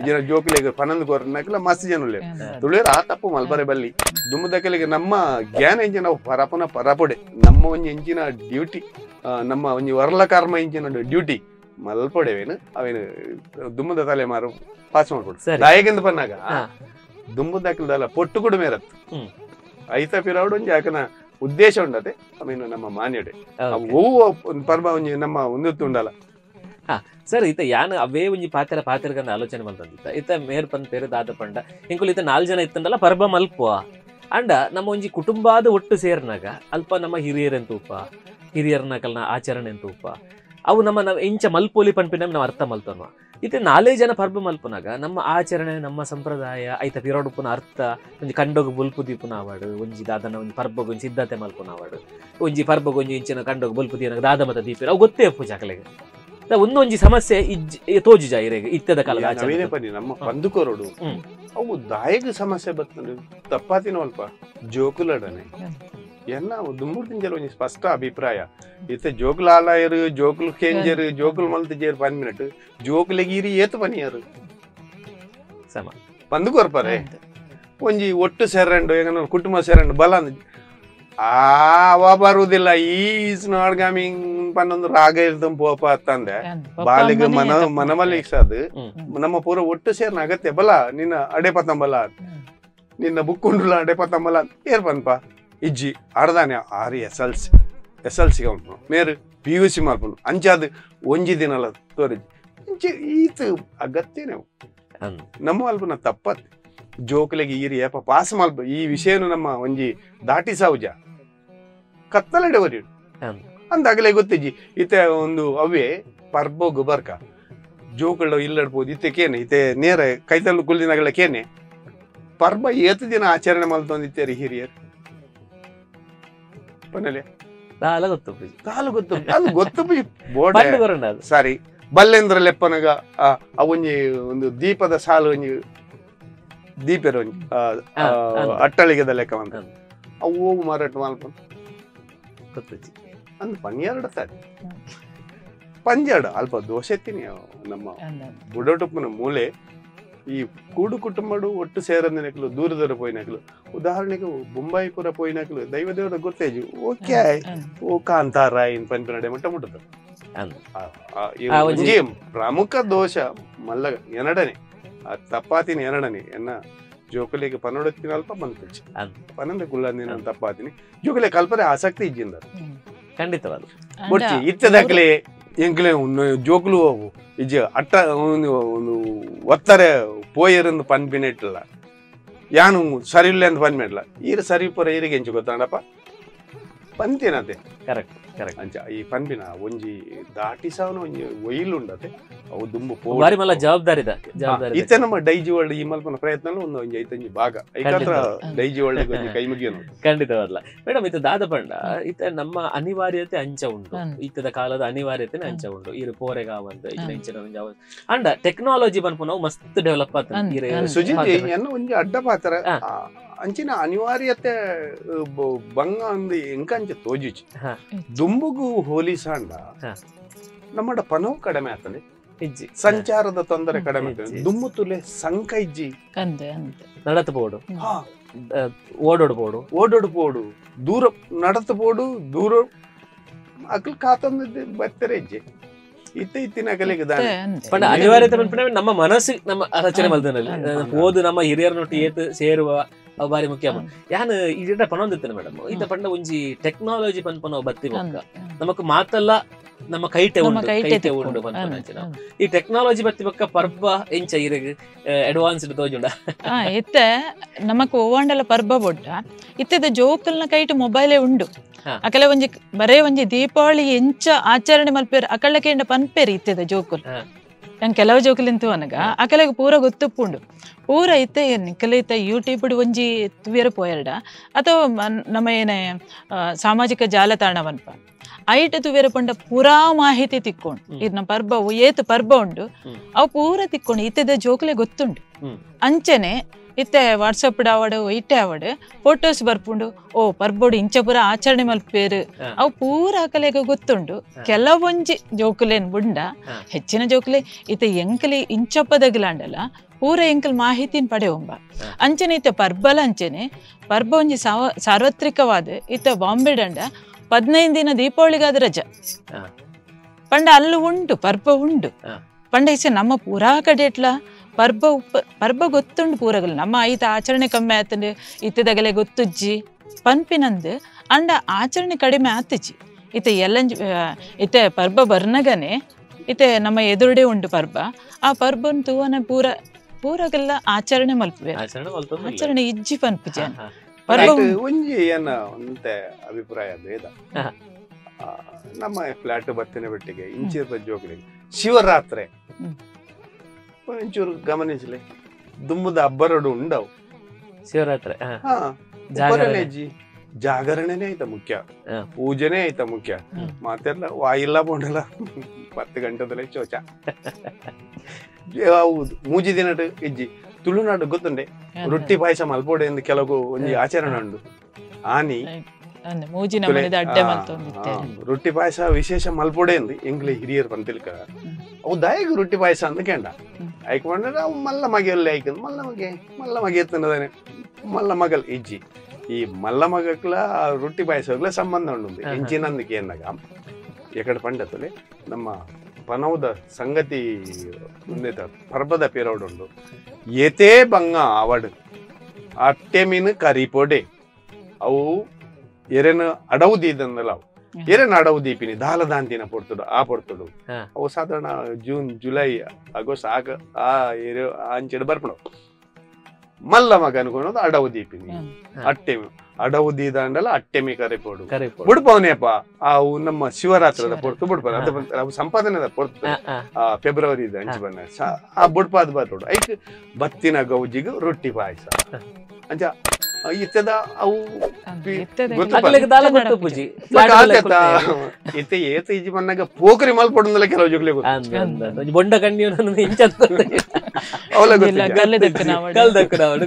ಜನ ಜೋಕ್ಲಿಗೆ ಪನ್ನೊಂದು ಕೋರ್ನಕ್ಲ ಮಸ್ತ್ ಜನ ಉಳ್ಳೇರು ತುಳಿಯರು ಆ ತಪ್ಪು ಮಲ್ಬರೆ ಬಲ್ಲಿ ದುಮ್ಮದಕ್ಕಲಿಗೆ ನಮ್ಮ ಜ್ಞಾನ ಇಂಜಿನ ನಾವು ಪರಪನ ಪರಪೊಡೆ ನಮ್ಮ ಒಂದು ಇಂಜಿನ ಡ್ಯೂಟಿ ನಮ್ಮ ಒಂದು ವರ್ಲ ಕರ್ಮ ಇಂಜಿನ ಡ್ಯೂಟಿ ಮಲ್ಪೊಡೆವೇನು ಅವೇನು ದುಮ್ಮದ ತಲೆ ಮಾರು ಪಾಸ್ ಮಾಡ್ಕೊಡು ದಾಯಕಂದು ಬಂದಾಗ ದುಮ್ಮದಕ್ಕಲ್ದಲ್ಲ ಪೊಟ್ಟು ಕೂಡ ಮೇರತ್ತು ಐತ ಪಿರಾವುಡು ಒಂಜಿ ಆಕನ ಉದ್ದೇಶ ಉಂಡದೆ ಆಮೇಲೆ ನಮ್ಮ ಮಾನ್ಯಡೆ ಹೂವು ಪರ್ಬ ಒಂಜಿ ನಮ್ಮ ಒಂದಿತ್ತು ಉಂಡಲ್ಲ. ಹಾ ಸರ್, ಈತ ಯಾನ್ ಅವೇ ಒಂಜಿ ಪಾತ್ರ ಪಾತ್ರಗಳನ್ನ ಆಲೋಚನೆ ಬಂತಂದಿತ್ತ ಈತ ಮೇರ್ ಪಂದ್ ಪೇರು ದಾದ ಪಂಡ ಇಂಕುಲ್ ಈತ ನಾಲ್ಕು ಜನ ಇತ್ತಂಡಲ್ಲ ಪರ್ಬ ಮಲ್ಪುವ ಅಂಡ ನಮ್ಮ ಒಂಜಿ ಕುಟುಂಬಾದ ಒಟ್ಟು ಸೇರ್ನಾಗ ಅಲ್ಪ ನಮ್ಮ ಹಿರಿಯರೆಂತೂಪ ಹಿರಿಯರ್ನಾಕಲ್ನ ಆಚರಣೆ ಅಂತೂಪ ಅವು ನಮ್ಮ ನಾವು ಇಂಚ ಮಲ್ಪೋಲಿ ಪನ್ಪಿನ ನಾವು ಅರ್ಥ ಮಲ್ತನ್ವ ಇತ್ತೆ ನಾಲೇ ಜನ ಪರ್ಬ ಮಲ್ಪನಾಗ ನಮ್ಮ ಆಚರಣೆ ನಮ್ಮ ಸಂಪ್ರದಾಯ ಐತ ಪಿರೋಡು ಪುನಃ ಅರ್ಥ ಒಂಜಿ ಕಂಡೋಗ ಬುಲ್ಪುದಿ ಪುನಃ ಆವಾಡು ಒಂಜಿ ದಾದನ ಒಂದು ಪರ್ಬಗೊಂದು ಸಿದ್ಧತೆ ಮಲ್ಪುನ ಆವಾಡು ಒಂಜಿ ಪರ್ಬಗೊಂಜಿ ಇಂಚಿನ ಕಂಡೋಗ ಬುಲ್ಪುದಿ ಅನ್ನೋ ದಾದ ಮತ ದೀಪಿರ ಅವು ಗೊತ್ತೇ ಅಪ್ಪು ಜಾಕಲೆಗೆ ಒಂದೊಂಜಿ ಸಮಸ್ಯೆ ಇಜ್ಜೆ ತೋಜು ಜಾಯಿರೆಗೆ ಇತ್ತದ ಕಾಲದ ಬನ್ನಿ ನಮ್ಮ ಬಂಧುಕರೋಡು ಅವು ದಾಯಕ ಸಮಸ್ಯೆ ಬರ್ತದೆ ತಪ್ಪಾತಿನ ಅಲ್ಪ ಜೋಕುಲಡನೆ ಎನ್ನ ದುಮ್ಮೂರು ತಿಂಜಲ್ ಒಂಜಿ ಸ್ಪಷ್ಟ ಅಭಿಪ್ರಾಯ ಇತ್ತೆ ಜೋಕುಲು ಆಲಾಯರು ಜೋಕುಲು ಕೇಂಜರು ಜೋಕುಲು ಮಲ್ತು ಜೇರು ಪನ್ ಮಿನಟ್ ಜೋಕುಲಗೀರಿ ಏತು ಪನಿಯರು ಸಮ ಬಂದು ಕೊರ್ಪರೆ ಒಂಜಿ ಒಟ್ಟು ಸೆರಂಡು ಹೆಂಗ ಕುಟುಂಬ ಸೆರಂಡು ಬಲ ಆವ ಬರುವುದಿಲ್ಲ ಈಸ್ ನಾಡ್ಗಾಮಿಂಗ್ ಪನ್ನೊಂದು ರಾಗ ಇರ್ದಂ ಪೋಪ ಅತ್ತಂದೆ ಬಾಲಿಗ ಮನಮಲ್ಲಿ ಅದು ನಮ್ಮ ಪೂರ ಒಟ್ಟು ಸೇರ್ನ ಅಗತ್ಯ ಬಲ ನಿನ್ನ ಅಡೆ ಪತ್ತಂಬಲ ನಿನ್ನ ಬುಕ್ಕುಂಡುಲ ಅಡೆ ಪತ್ತಂಬಲ ಏರ್ ಪನ್ಪ ಇಜ್ಜಿ ಆಡದಾನೆ ಆರು ಎಸ್ ಎಲ್ ಸಿ ಉಂಟು ಮೇರು ಪಿ ಯು ಸಿ ಮಾಡ್ಕೊಂಡು ಅಂಚಾದ ಒಂಜಿ ದಿನ ಅಲ್ಲ ತೋರಿಜಿ ಇಂಚೆ ಈತ ಅಗತ್ಯನೇ ನಮ್ಮ ಅಲ್ಪ ತಪ್ಪತ್ತೆ ಜೋಕುಲೆಗೆ ಈರಿ ಏಪ ಪಾಸ್ ಮಲ್ಪ ಈ ವಿಷಯನು ನಮ್ಮ ಒಂಜಿ ದಾಟಿ ಸಾವುಜ ಕತ್ತಲಡೆ ಹೊರಿ ಅಂದಾಗಲೇ ಗೊತ್ತಿಜ್ಜಿ ಈತ ಒಂದು ಅವೇ ಪರ್ಬೋಗು ಬರ್ಕ ಜೋಕುಳು ಇಲ್ಲಡ್ಬೋದು ಇತ್ತೆ ಕೇನೆ ಇತ್ತೆ ನೇರ ಕೈತಲ್ಲು ಕುಲ್ದಿನಾಗಲ ಕೇನೆ ಪರ್ಬ ಏತು ದಿನ ಆಚರಣೆ ಮಲ್ತೊಂದಿತ್ತೇರಿ ಹಿರಿಯರು ಸಾರಿ ಬಲ್ಲೇಂದ್ರ ಲೆಪ್ಪನಗ ಅವೊಂಜಿ ಒಂದು ದೀಪದ ಸಾಲು ಒಂಜಿ ದೀಪರ ಒಂಜಿ ಅಟ್ಟಳಿಗೆದ ಲೆಕ್ಕ ಅವು ಹೋಗು ಮಾರಾಟ ಮಾಲ್ಪನ್ ಅಂದ್ ಪನ್ಯಾರ್ಡತಾರೆ ಪಂಜಾಡ ಅಲ್ಪ ದೋಷ ಎತ್ತೀನಿ ನಮ್ಮ ಬುಡಟಪ್ಪನ ಮೂಲೆ ಈ ಕೂಡು ಕುಟುಂಬಡು ಒಟ್ಟು ಸೇರಂದಿನಕ್ಲು ದೂರ ದೂರ ಪೋಯಿನಕ್ಲು ಉದಾಹರಣೆಗೆ ಬೊಂಬಾಯಿ ಪುರ ಪೋಯಿನಕ್ಲು ದೈವ ದೇವರ ಗೊತ್ತೇಜು ಓಕೆ ಓ ಕಾಂತಾರಾಯ್ ಪಂಪಿನಡೆ ಮಟ್ಟ ಮುಟ್ಟದ ಪ್ರಮುಖ ದೋಷ ಮಲ್ಲ ಎನಡನೆ ತಪ್ಪಾತಿನಿ ಎರಡನೆ ಎನ್ನ ಜೋಕುಲಿಗೆ ಪನ್ನೊಡತ್ತಿನ ಅಲ್ಪ ಬಂದ ಪನ್ನೊಂದು ಕುಲ್ಲಂದಿನ ತಪ್ಪಾತಿನಿ ಜೋಕುಲಿ ಕಲ್ಪನೆ ಆಸಕ್ತಿ ಇಜ್ಜಿಂದ ಖಂಡಿತವಾಗ್ಲೂ ಬುಡ್ಚಿ ಇತ್ತದಾಗಲಿ ಎಂಕ್ಲೆ ಜೋಕ್ಲು ಇಜ ಅಟ್ಟ ಒಂದು ಒತ್ತಾರೆ ಪೋಯರನ್ನು ಪನ್ಪಿನ ಇಟ್ಟಲ್ಲ ಯಾನು ಸರಿ ಇಲ್ಲ ಅಂತ ಪನ್ಪಿ ಇಡಲ್ಲ ಈರು ಸರಿ ಪುರ ಈರಿಗೆ ಹೆಂಚು ಗೊತ್ತಾಡಪ್ಪ ಪಂತೇನತೆ ಕರೆಕ್ಟ್ ಕರೆಕ್ಟ್ ಅಂಚ ಈ ಪನ್ಪಿನ ಒಂಜಿ ದಾಟಿಸವನ ಒಂಜಿ ಒಯಿಲು ಉಂಡತೆ ಅವು ದುಂಬು ಪೋಯಿ ಬಾರಿ ಮಲ್ಲ ಜವಾಬ್ದಾರಿದ ಜವಾಬ್ದಾರಿ ಇತ್ತೆ ನಮ್ಮ ಡೈಜಿ ವರ್ಲ್ಡ್ ಈ ಮಲ್ಪನ ಪ್ರಯತ್ನಲ್ಲ ಒಂದು ಒಂಜಿ ಐತಂಜಿ ಭಾಗ ಐಕತ್ರ ಡೈಜಿ ವರ್ಲ್ಡ್ ಗೆ ಕೈ ಮುಗಿಯೋನು ಖಂಡಿತವಲ್ಲ ಮೇಡಂ ಇದು ದಾದ ಪಂಡ ಇತ್ತೆ ನಮ್ಮ ಅನಿವಾರ್ಯತೆ ಅಂಚ ಉಂಡು ಇತ್ತದ ಕಾಲದ ಅನಿವಾರ್ಯತೆನ ಅಂಚ ಉಂಡು ಈರು ಪೋರೆಗಾವಂತ ಇಂಜಿನಿಯರ್ ಒಂಜಿ ಅಂಡ ಟೆಕ್ನಾಲಜಿ ಬನ್ಪನ ಮಸ್ತ್ ಡೆವಲಪ್ ಆತ ಈರೆ ಸುಜಿತ್ ಎನ್ನ ಒಂಜಿ ಅಡ್ಡ ಪಾತ್ರ ಅಂಚಿನ ಅನಿವಾರ್ಯತೆ ಬಂಗ ಒಂದು ಎಂಕಂಚ ತೋಜಿಚ್ ದುಂಬುಗು ಹೋಲಿಸಂಡ ನಮ್ಮ ಪನವು ಕಡಿಮೆ ಆತದೆ ಸಂಚಾರದ ತೊಂದರೆ ಕಡಿಮೆ ಆತದೆ ದುಂಬು ತುಲೆ ಸಂಕೈಜ್ಜಿ ನಡತಬೋಡು ಓಡೋಡ್ಬೋದು ಓಡೋಡ್ಬೋದು ದೂರ ನಡತಬೋಡು ದೂರ ಅಕ್ಲ ಕಾತಂದ ಬರ್ತಾರೆ ಹೆಜ್ಜೆ ಇತ್ತ ಇತ್ತಿನ ಕಲೆಗೆ ಪಂಡ ಅನಿವಾರ್ಯತೆ ನಮ್ಮ ಮನಸ್ಸಿಗೆ ನಮ್ಮ ರಚನೆ ಮಲ್ದನಲ್ಲಿ ಓದು ನಮ್ಮ ಹಿರಿಯರನ್ನೊಟ್ಟು ಏತು ಸೇರುವ ಬಾರಿ ಮುಖ್ಯ ಯಾನ್ ಇದರ ಪನೊಂದಿತ್ತೇನೆ ಮೇಡಮ್ ಇದ ಪಂಡ ಒಂಜಿ ಟೆಕ್ನಾಲಜಿ ಪನ್ಪನ ಬತ್ತಿ ನಮಕ್ ಮಾತಲ್ಲ ನಮ್ಮ ಕೈಟೆ ಉಂಡು ಪನ್ಪನ ಈ ಟೆಕ್ನಾಲಜಿ ಬತ್ತಿ ಬೊಕ್ಕ ಪರ್ಬ ಎಂಚ ಇರಗ್ ಅಡ್ವಾನ್ಸ್ಡ್ ತೋಜುಂಡ ಇತ್ತೆ ನಮಕ್ ಓವಾಂಡಲ ಪರ್ಬ ಬೊಡ್ಡ ಇತ್ತದ ಜೋಕಲ್ನ ಕೈಟ್ ಮೊಬೈಲೇ ಉಂಡು ಅಕಲೆ ಒಂಜಿ ಬರೇ ಒಂಜಿ ದೀಪಾವಳಿ ಎಂಚ ಆಚರಣೆ ಮಲ್ಪೇರ್ ಅಕಳಕ್ಕೆ ಎಂಡ ಪನ್ಪೇರಿ ಇತ್ತದ ಜೋಕುಲ್ ನಾನು ಕೆಲವು ಜೋಕಲಿಂತು ಅನಗ ಆಕಲೆಗೆ ಪೂರ ಗೊತ್ತುಪ್ಪುಂಡು ಪೂರ ಇತ್ತೆ ನಿಕ್ಕಲೆ ಇತ್ತ ಯೂಟ್ಯೂಬ್ ಒಂಜಿ ತುವಿಯರ ಪೋಯರ್ಡ ಅಥವಾ ನಮ್ಮ ಏನೇ ಸಾಮಾಜಿಕ ಜಾಲತಾಣ ಮನ್ಪ ಐಟ ತುವೇರ ಪಂಡ ಪೂರಾ ಮಾಹಿತಿ ತಿಕ್ಕೊಂಡು ಇದು ನಮ್ಮ ಪರ್ಬ ಏತು ಪರ್ಬ ಉಂಡು ಅವು ಪೂರ ತಿಕ್ಕೊಂಡು ಇತ್ತದ ಜೋಕಲೆ ಗೊತ್ತುಂಡು ಅಂಚನೆ ಇತ್ತೆ ವಾಟ್ಸಪ್ ಆವಾಡು ಇಟ್ಟೆ ಆವಾಡು ಫೋಟೋಸ್ ಬರ್ಪುಂಡು ಓ ಪರ್ಬೋಡು ಇಂಚ ಪೂರ ಆಚರಣೆ ಮಲ್ಪೇರು ಅವು ಪೂರ ಆಕಲೆಗೆ ಗೊತ್ತುಂಡು ಕೆಲವೊಂಜಿ ಜೋಕುಲೇನ್ ಬುಂಡ ಹೆಚ್ಚಿನ ಜೋಕುಲೆ ಇತ್ತೆ ಎಂಕಲಿ ಇಂಚಪ್ಪದಗ್ಲಾಂಡಲ್ಲ ಪೂರ ಎಂಕಲ್ ಮಾಹಿತಿನ ಪಡೆಯೊಂಬ ಅಂಚನೆ ಇತ್ತೆ ಪರ್ಬಲ ಅಂಚನೆ ಪರ್ಬ ಒಂಜಿ ಸಾರ್ವತ್ರಿಕವಾದ ಇತ್ತೆ ಬಾಂಬೆ ದಂಡ 15 ದಿನ ದೀಪಾವಳಿಗಾದ ರಜಾ ಪಂಡ ಅಲ್ಲೂ ಉಂಟು ಪರ್ಬ ಉಂಡು ಪಂಡ ಇಸೆ ನಮ್ಮ ಪೂರಾ ಕಡೆಟ್ಲಾ ಪರ್ಬ ಪರ್ಬ ಗೊತ್ತುಂಡು ಪೂರಗಲು ನಮ್ಮ ಐತ ಆಚರಣೆ ಕಮ್ಮಿ ಆತಂಡು ಇತ್ತದಗಲೆ ಗೊತ್ತುಜ್ಜಿ ಪನ್ಪಿನಂದು ಅಂಡ ಆಚರಣೆ ಕಡಿಮೆ ಆತಜ್ಜಿ ಇತ್ತೆ ಎಲ್ಲ ಇತ್ತೆ ಪರ್ಬ ಬರ್ನಗನೆ ಇತ್ತೆ ನಮ್ಮ ಎದುರುಡೆ ಉಂಡು ಪರ್ಬ ಆ ಪರ್ಬನ್ ತೂವನ ಪೂರಗೆಲ್ಲ ಆಚರಣೆ ಮಲ್ಪವೆ ಆಚರಣೆ ಇಜ್ಜಿ ಪನ್ಪಿಜ ಪರ್ಬ ಒಂಜಿ ಏನ ಅಂತೆ ಅಭಿಪ್ರಾಯ ಭೇದ ನಮ್ಮ ಫ್ಲಾಟ್ ಬತ್ತಿನ ಬೆಟ್ಟಿಗೆ ಇಂಚಿದ ಜೋಕಲಿಗೆ ಶಿವರಾತ್ರಿ ಒಂಚೂರು ಗಮನಿಸಲಿ ದುಂಬದ ಅಬ್ಬರಡು ಉಂಡವು ಶಿವರಾತ್ರಿ ಜಾಗರಣೆನೇ ಐತ ಮುಖ್ಯ ಪೂಜೆನೇ ಐತ ಮುಖ್ಯ ಮಾತೆಲ್ಲ ವಾಯಿಲ್ಲ ಬೋಂಡಲ್ಲ 10 ಗಂಟೆದಲ್ಲೇ ಚೋಚ ಹೌದು ಮೂಜಿ ದಿನ ಇಜ್ಜಿ ತುಳುನಾಡು ಗೊತ್ತುಂಡೆ ರೊಟ್ಟಿ ಪಾಯಸ ಮಲ್ಪೋಡೆ ಎಂದು ಕೆಲವು ಒಂದು ಆಚರಣೆ ಉಂಡು ಆನಿ ರೊಟ್ಟಿ ಪಾಯಸ ವಿಶೇಷ ಮಲ್ಪೋಡೆ ಎಂದು ಎಂಗ್ಲೇ ಹಿರಿಯರು ಬಂತಿಲ್ಕ ಅವು ದಾಯಿಗೆ ರೊಟ್ಟಿ ಪಾಯಸ ಅಂತ ಕೇಂಡ ಆಯ್ಕೆ ಮಾಡಿದ್ರೆ ಅವು ಮಲ್ಲ ಮಗೆಯಲ್ಲಿ ಆಯ್ಕೆ ಮಲ್ಲ ಮಗೆ ಎತ್ತನದಾನೆ ಮಲ್ಲ ಮಗಲ್ ಇಜ್ಜಿ ಈ ಮಲ್ಲ ಮಗಕ್ಲ ರೊಟ್ಟಿ ಪಾಯಸಕ್ಲ ಸಂಬಂಧ ಉಂಡು ಇಂಚಿನಂದಕ್ಕೆ ಏನಾಗ ಎಕಡೆ ಪಂಡತಲೆ ನಮ್ಮ ಪನೌದ ಸಂಗತಿ ಮುಂದೆತ ಪರ್ಬದ ಪೇರೌಡುಂಡು ಏತೇ ಬಂಗ ಆವಡು ಅಟ್ಟೆ ಮೀನು ಕರಿಪೊಡೆ ಅವು ಎರೆನ ಅಡವು ದೀದಂದಲ್ಲ ಅವು ಎರೆನ ಅಡವು ದೀಪಿನಿ ದಾಲದಾಂತಿನ ಪೊಡ್ತಡು ಆ ಪೊಡ್ತಡು ಅವು ಸಾಧಾರಣ ಜೂನ್ ಜುಲೈ ಆಗಸ್ಟ್ ಅಂಚೆಡು ಬರ್ಪಣ ಮಲ್ಲ ಮಗ ಅನ್ಕೊಂಡು ಅಡವು ದೀಪಿನಿ ಅಟ್ಟೆ ಅಡವು ದೀದಂಡಲ್ಲ ಅಟ್ಟೆಮಿ ಕರಿಪೋಡು ಬಿಡ್ಪವನೇಪ ಅವು ನಮ್ಮ ಶಿವರಾತ್ರದ ಪೊಡ್ತು ಬಿಡ್ಪಾದ ಅವು ಸಂಪಾದನೆದ ಪೊಡ್ತು ಫೆಬ್ರವರಿ ಅಂಚೆ ಬನ್ನ ಆ ಬುಡ್ಪಾದ ಬರ್ತೋಡು ಐಕ್ ಬತ್ತಿನ ಗೌಜಿಗೆ ರೊಟ್ಟಿ ಪಾಯಸ ಅಂಚ ಇತ್ತದ ಅವು ಏತ ಈಜಿ ಬಂದಾಗ ಪೋಖರಿ ಮಲ್ಪಡೋದಲ್ಲ ಕೆಲವು ಜೋಗ್ಲೆ ಬೊಂಡ ಕಣ್ಣಿಯು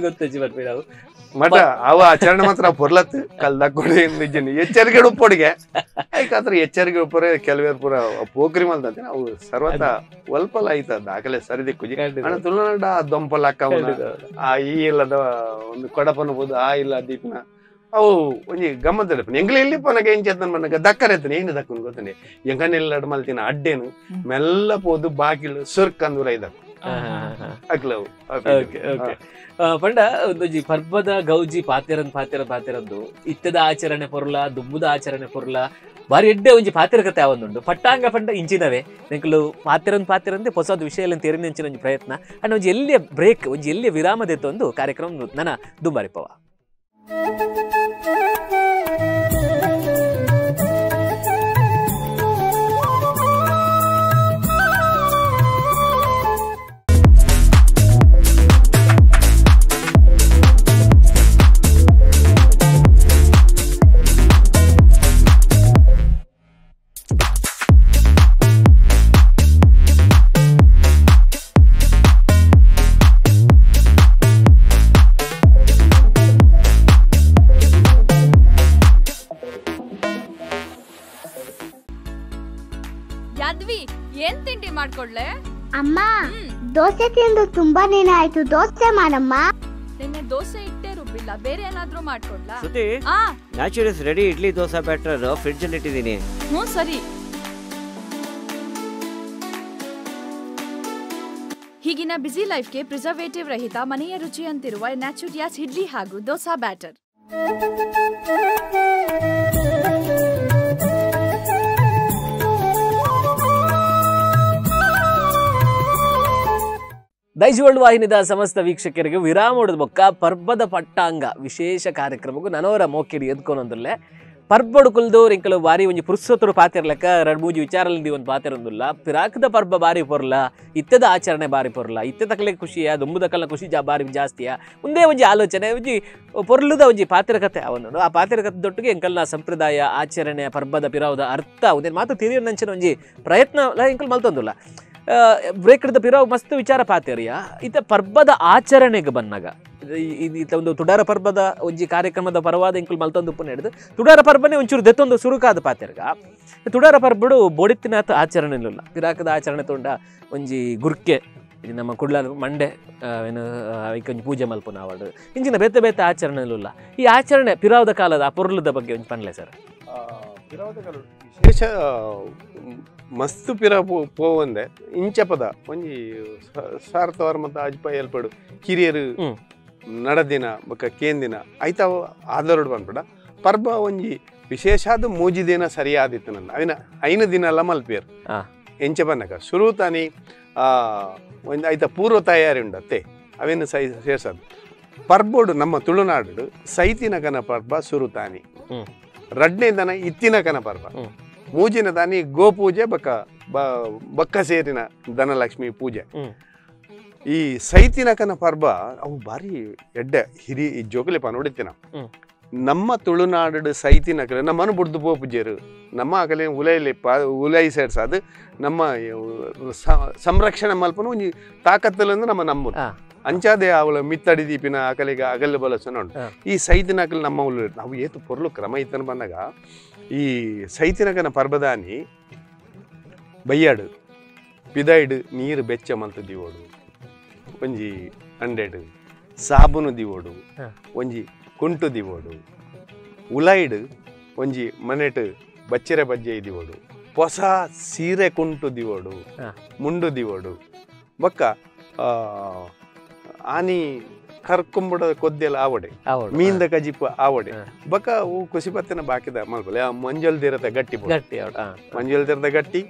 ಗೊತ್ತಿಲ್ಲ ಮಠ ಅವ ಆಚರಣೆ ಮಾತ್ರ ಪೊರ್ಲತ್ ಕಲ್ದಾಕೊಡೆ ಎಚ್ಚರಿಕೆ ಉಪ್ಪೊಡಿಗೆ ಯಾಕಂದ್ರೆ ಎಚ್ಚರಿಕೆ ಉಪ್ಪರೆ ಕೆಲವೇರ್ ಪುರ ಪೋಖರಿ ಮಲ್ದಂತೆ ಅವು ಸರ್ವತ ಒಲ್ಪಲ ಐತ ದಾಖಲೆ ಸರಿದಿ ಕುಜಿ ತುಳುನಾಡ ದೊಂಪಲ ಅಕ್ಕ ಆ ಈ ಇಲ್ಲದ ಒಂದು ಕೊಡಪನ್ಬೋದು ಆ ಇಲ್ಲ ದೀಪನ ಅವು ಒಂಜಿ ಗಮ್ಮತ್ತ ಎಂಗ್ಲ ಇಲ್ಲಿ ಪನಗ ಎಂಚೇತನ್ ಮನಗ ದಕ್ಕರೆತ್ತನೆ ಏನು ದಕ್ಕನ್ ಗೊತ್ತನೆ ಎಂಗನೆಲ್ಲ ಮಲ್ತಿನ ಅಡ್ಡೇನು ಮೆಲ್ಲ ಪೋದು ಬಾಗಿಲು ಸುರ್ಕಂದೂರ ಇದ್ದವು ಪಂಡ ಒಂದು ಪರ್ಬದ ಗೌಜಿ ಪಾತಿರನ್ ಪಾತಿರದ್ದು ಇತ್ತದ ಆಚರಣೆ ಪೊರ್ಲ ದುಂಬುದ ಆಚರಣೆ ಪೊರ್ಲ ಬಾರಿ ಎಡ್ಡೆ ಒಂಜಿ ಪಾತ್ರ ಕಥೆ ಆವೊಂದುಂಡು ಪಟ್ಟಾಂಗ ಪಂಡ ಇಂಚಿನವೇ ನೆಂಕಲು ಪಾತ್ರನ್ ಪಾತ್ರನಂತೆ ಹೊಸದು ವಿಷಯಲ್ಲ ತೆರೆನಿಂಚಿನ ಒಂಜಿ ಪ್ರಯತ್ನ ಅಂಡ್ ಒಂಜಿ ಎಲ್ಲಿಯ ಬ್ರೇಕ್ ಒಂಜಿ ಎಲ್ಲಿಯ ವಿರಾಮ ದೆತ್ತೊಂದು ಕಾರ್ಯಕ್ರಮ ನನ್ನ ದುಂಬಾರಿಪವ. ಅಮ್ಮ ದೋಸೆ ತಿಂದು ತುಂಬಾ ದಿನ ಆಯ್ತು, ದೋಸೆ ಮಾಡಮ್ಮ. ನಿನ್ನೆ ದೋಸೆ ಇಟ್ಟೆ ರುಬ್ಬಿಲ್ಲ, ಬೇರೆ ಏನಾದ್ರೂ ಮಾಡ್ಕೊಡ್ಲಾ? ಸುತಿ naturals ready idli dosa batter fridge ಅಲ್ಲಿ ಇಟ್ಟಿದ್ದೀನಿ. ಹ್ಞೂ ಸರಿ. ಹೀಗಿನ ಬಿಸಿ ಲೈಫ್ಗೆ ಪ್ರಿಸರ್ವೇಟಿವ್ ರಹಿತ ಮನೆಯ ರುಚಿ ಅಂತಿರುವ ನ್ಯಾಚುರಿಯಾಸ್ ಇಡ್ಲಿ ಹಾಗೂ ದೋಸಾ ಬ್ಯಾಟರ್. ದೈಜ್ ವರ್ಲ್ಡ್ ವಾಹಿನಿದ ಸಮಸ್ತ ವೀಕ್ಷಕರಿಗೆ ವಿರಾಮ ಹೊಡೆದ ಬೊಕ್ಕ ಪರ್ಬದ ಪಟ್ಟಾಂಗ ವಿಶೇಷ ಕಾರ್ಯಕ್ರಮಕ್ಕೂ ನನವರ ಮೋಕಿರಿ ಎದ್ಕೊಂಡೊಂದಲ್ಲೇ ಪರ್ಬಡು ಕುಲ್ದವ್ರು ಇಂಕಲು ಬಾರಿ ಒಂದು ಪುರುಷೋತ್ತರು ಪಾತಿರ್ಲಕ್ಕ ಎರಡು ಮೂಜಿ ವಿಚಾರಲ್ಲಿ ಒಂದು ಪಾತಿರೊಂದಿಲ್ಲ ಪಿರಾಕದ ಪರ್ಬ ಬಾರಿ ಪೊರ್ಲ ಇತ್ತದ ಆಚರಣೆ ಬಾರಿ ಪೊರ್ಲ ಇತ್ತ ತಕಲೆ ಖುಷಿಯ ದುಂಬುದ ಕಲ್ಲ ಖುಷಿ ಬಾರಿ ಜಾಸ್ತಿಯ ಮುಂದೆ ಒಂಜಿ ಆಲೋಚನೆ ಒಂಜಿ ಪೊರ್ಲುದ ಒಂಜಿ ಪಾತ್ರಕತೆ ಅವನು ಆ ಪಾತ್ರಕತೆ ದೊಟ್ಟಿಗೆ ಇಂಕಲ್ನ ಸಂಪ್ರದಾಯ ಆಚರಣೆ ಪರ್ಬದ ಪಿರಾವದ ಅರ್ಥ ಒಂದೇನು ಮಾತು ತಿರಿಯೋ ನಂಚಿನ ಒಂಜಿ ಪ್ರಯತ್ನ ಇಂಕಲ್ ಮಲ್ತೊಂದಿಲ್ಲ ಬ್ರೇಕ್ ಹಿಡಿದ ಪಿರಾವ್ ಮಸ್ತ್ ವಿಚಾರ ಪಾತಿರಿಯ ಇತ ಪರ್ಬದ ಆಚರಣೆಗೆ ಬಂದಾಗ ಇತ ಒಂದು ತುಡಾರ ಪರ್ಬದ ಒಂಜಿ ಕಾರ್ಯಕ್ರಮದ ಪರವಾದ ಇಂಕುಲ್ ಮಲ್ತೊಂದು ಉಪ್ಪು ಹಿಡಿದು ತುಡಾರ ಪರ್ಬನೇ ಒಂಚೂರು ದೆತ್ತೊಂದು ಸುರುಕಾದ ಪಾತಿರ್ಗ ತುಡಾರ ಪರ್ಬಡು ಬೋಡಿತ್ತಿನಾಥ ಆಚರಣೆ ಇಲ್ಲ ಪಿರಾಕದ ಆಚರಣೆ ತೊಂಡ ಒಂಜಿ ಗುರ್ಕೆ ನಮ್ಮ ಕುಡ್ಲ ಮಂಡೆ ಏನು ಐಕೊಂಜಿ ಪೂಜೆ ಮಲ್ಪನ ಆವಡು ಇಂಚಿನ ಬೇತೆ ಬೇತೆ ಆಚರಣೆ ಇಲ್ಲ ಈ ಆಚರಣೆ ಪಿರಾವದ ಕಾಲದ ಆ ಪೊರ್ಲದ ಬಗ್ಗೆ ಒಂಜಿ ಪನ್ಲೆ ಸರ್. ವಿಶೇಷ ಮಸ್ತು ಪಿರ ಪೋವಂದೆ ಇಂಚ ಪದ ಒಂಜಿ ಸಾರ್ಥವಾರ ಮತ್ತು ಅಜ್ಪ ಏಲ್ಪಡು ಹಿರಿಯರು ನಡದಿನ ಬೊಕ್ಕ ಕೇಂದಿನ ಆಯ್ತಾ ಆದರೋಡು ಬಂದ್ಬಿಡ ಪರ್ಬ ಒಂಜಿ ವಿಶೇಷಾದ ಮೂಜಿ ದಿನ ಸರಿಯಾದಿತ್ತು ನನ್ನ ಅವಿನ ಐನ ದಿನ ಎಲ್ಲ ಮಲ್ಪಿಯರು ಎಂಚ ಬನ್ನಕ ಶುರು ತಾನಿ ಒಂದು ಆಯ್ತಾ ಪೂರ್ವ ತಯಾರಿ ಉಂಡತ್ತೆ ಅವೇನು ಸೈ ಶೇಷಾದ ಪರ್ಬೋಡು ನಮ್ಮ ತುಳುನಾಡು ಸೈತಿನ ಕನ ಪರ್ಬ ಶುರು ತಾನಿ ರಡ್ನೇ ದನ ಇತ್ತಿನ ಕನ ಪರ್ಬ ಮೂಜಿನ ದಾನಿ ಗೋಪೂಜೆ ಬಕ್ಕ ಸೇರಿನ ಧನಲಕ್ಷ್ಮಿ ಪೂಜೆ ಈ ಸೈತಿನಕನ ಪರ್ಬ ಅವು ಭಾರಿ ಎಡ್ಡೆ ಹಿರಿ ಜೋಗಲಿಪ ನೋಡಿತ್ತಿನ ನಮ್ಮ ತುಳುನಾಡು ಸೈತಿನಕಲೆ ನಮ್ಮನ್ನು ಬುಡ್ದು ಬೋ ಪೂಜೆರು ನಮ್ಮ ಆಗಲೇ ಉಲೈಲಿ ಉಲೈ ಸೇರ್ಸಾದು ನಮ್ಮ ಸಂರಕ್ಷಣೆ ಮಲ್ಪನು ಒಂದು ತಾಕತ್ತಲ್ಲಂದು ನಮ್ಮ ನಮ್ಮೂರು ಅಂಚಾದೆ ಅವಳ ಮಿತ್ತಡಿ ದೀಪಿನ ಆಕಲಿಗೆ ಅಗಲ್ ಬಲಸನ ಉಂಟು ಈ ಸೈತಿನಕಲ್ ನಮ್ಮ ಉಳ್ಳ ನಾವು ಏತು ಪೊರ್ಲು ಕ್ರಮ ಇತ್ತನ ಬಂದಾಗ ಈ ಸೈತಿನಕನ ಪರ್ಬದಾನಿ ಬಯ್ಯಾಡು ಪಿದಾಯ್ಡು ನೀರು ಬೆಚ್ಚ ಮಂತ ದಿವೋಡು ಒಂಜಿ ಅಂಡೆಡು ಸಾಬೂನು ದಿವೋಡು ಒಂಜಿ ಕುಂಟು ದಿವೋಡು ಉಲಾಯ್ಡು ಒಂಜಿ ಮನೆಟು ಬಚ್ಚರೆ ಬಜ್ಜೆ ದಿವೋಡು ಹೊಸ ಸೀರೆ ಕುಂಟು ದಿವೋಡು ಮುಂಡು ದಿವೋಡು ಬೊಕ್ಕ ಆನಿ ಕರ್ಕೊಂಬಿಡ ಕೊದ್ದೆಲ್ಲ ಆವಡೆ ಮೀನ್ದ ಕಜಿಪ ಆವಡೆ ಬಕ ಅವು ಕುಸಿಪತ್ತಿನ ಬಾಕಿದ ಮಲ್ಕೊಲ್ಲ ಆ ಮಂಜಲ್ದಿರತೆ ಗಟ್ಟಿ ಗಟ್ಟಿ ಮಂಜಲ್ದಿರದ ಗಟ್ಟಿ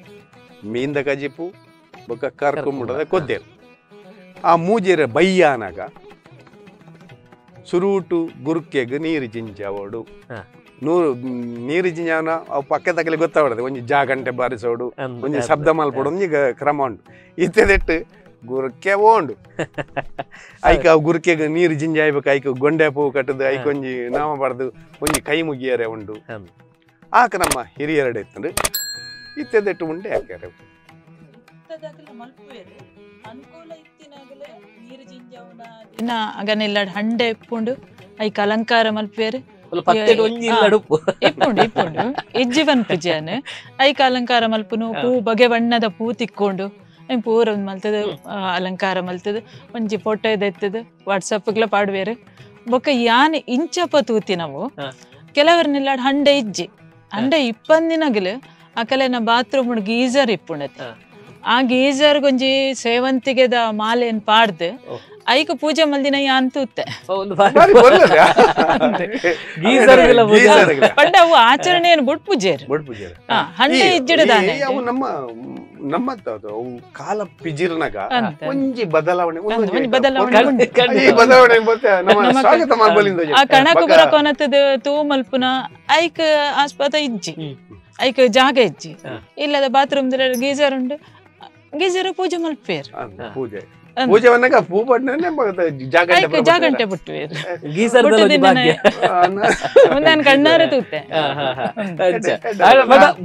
ಮೀನ್ದ ಕಜಿಪು ಬೊಕ್ಕ ಕರ್ಕೊಂಬಿಡದ ಕೊದ್ದೆಲ್ಲ ಆ ಮೂಜಿರ ಬೈಯಾನಾಗ ಸುರುಟು ಗುರುಕೆಗೆ ನೀರು ಜಿಂಜಾವೋಡು ನೂರು ನೀರು ಜಿಂಜಾವನ ಅವು ಪಕ್ಕದಕಲಿ ಗೊತ್ತಾವಡದೆ ಒಂದು ಜಾ ಗಂಟೆ ಬಾರಿಸೋಡು ಒಂದು ಶಬ್ದ ಮಲ್ಪೋಡು ಒಂದು ಕ್ರಮ ಉಂಟು ಇತ್ತೆದೆಟ್ಟು ಗುರುಕೆ ಓಂಡು ಐಕ ಗುರುಕೆಗೆ ನೀರು ಜಿಂಜಾಯ್ಬೇಕು ಐಕ ಗೊಂಡೆ ಪೂ ಕಟ್ಟದು ಐಕೊಂಜಿ ನಾಮ ಬಡ್ದು ಒಂಜಿ ಕೈ ಮುಗಿಯರೆ ಉಂಡು ಆ ಕ್ರಮ ಹಿರಿಯರಡೆ ಇತ್ತಂಡು ಇತ್ತೆದೆಟ್ಟು ಉಂಡೆ ಹಾಕ್ಯಾರೆ ಇನ್ನ ಅಗನೆಲ್ಲ ಹಂಡೆ ಇಪ್ಪುಂಡು ಐಕ ಅಲಂಕಾರ ಮಲ್ಪೇರು ಇಪ್ಪುಂಡು ಇಜ್ಜಿವನ್ ಪೂಜೆಯನ್ನು ಐಕ ಅಲಂಕಾರ ಮಲ್ಪನು ಪೂ ಬಗೆ ಬಣ್ಣದ ಪೂ ತಿಕ್ಕೊಂಡು ಪೂರ ಒಂದು ಮಲ್ತದ ಅಲಂಕಾರ ಮಲ್ತದ ಒಂಜಿ ಫೋಟೋ ಎತ್ತದ ವಾಟ್ಸಪ್ಗ್ಲ ಪಾಡುವೇರು ಬೊಕ್ಕ ಯಾನ್ ಇಂಚಪ ತೂತಿ ನಾವು ಕೆಲವರನ್ನೆಲ್ಲ ಹಂಡೆ ಇಜ್ಜಿ ಹಂಡೆ ಇಪ್ಪಂದಿನಗಲ ಆ ಕಲೆನ ಬಾತ್ರೂಮ್ ಗೀಸರ್ ಇಪ್ಪುಂಡತ್ತೆ ಆ ಗೀಸರ್ಗೊಂಜಿ ಸೇವಂತಿಗೆದ ಮಾಲೆಯನ್ನು ಪಾಡ್ದು ಐಕ ಪೂಜೆ ಮಲ್ದಿನಯ್ಯ ಅಂತುತ್ತೆ ಪಂಡ ಅವು ಆಚರಣೆಯನ್ನು ಬೊಟ್ ಪೂಜೆರು ಹಂಡೆ ಇಜ್ಜಿಡದಾನೆ ನಮ್ಮತ್ತ ಅವು ಕಾಲ ಪಿಜಿರ್ನಾಗ ಒಂಜಿ ಬದಲಾವಣೆ ಆ ಕಣಕ ಬರಕೋನತ್ತದ ತೂ ಮಲ್ಪುನ ಐಕ ಆಸ್ಪತ್ರೆ ಇಜ್ಜಿ ಐಕ ಜಾಗ ಇಜ್ಜಿ ಇಲ್ಲದ ಬಾತ್ರೂಮ್ ಗೀಜರ್ ಉಂಡು ಗೀಜರ್ ಪೂಜೆ ಮಲ್ಪೇರು ಪೂಜೆ ಜಾಗಂಟೆ ಬಿಟ್ಟುವೇರು ನಾನು ಕಣ್ಣಾರ ತೂತೆ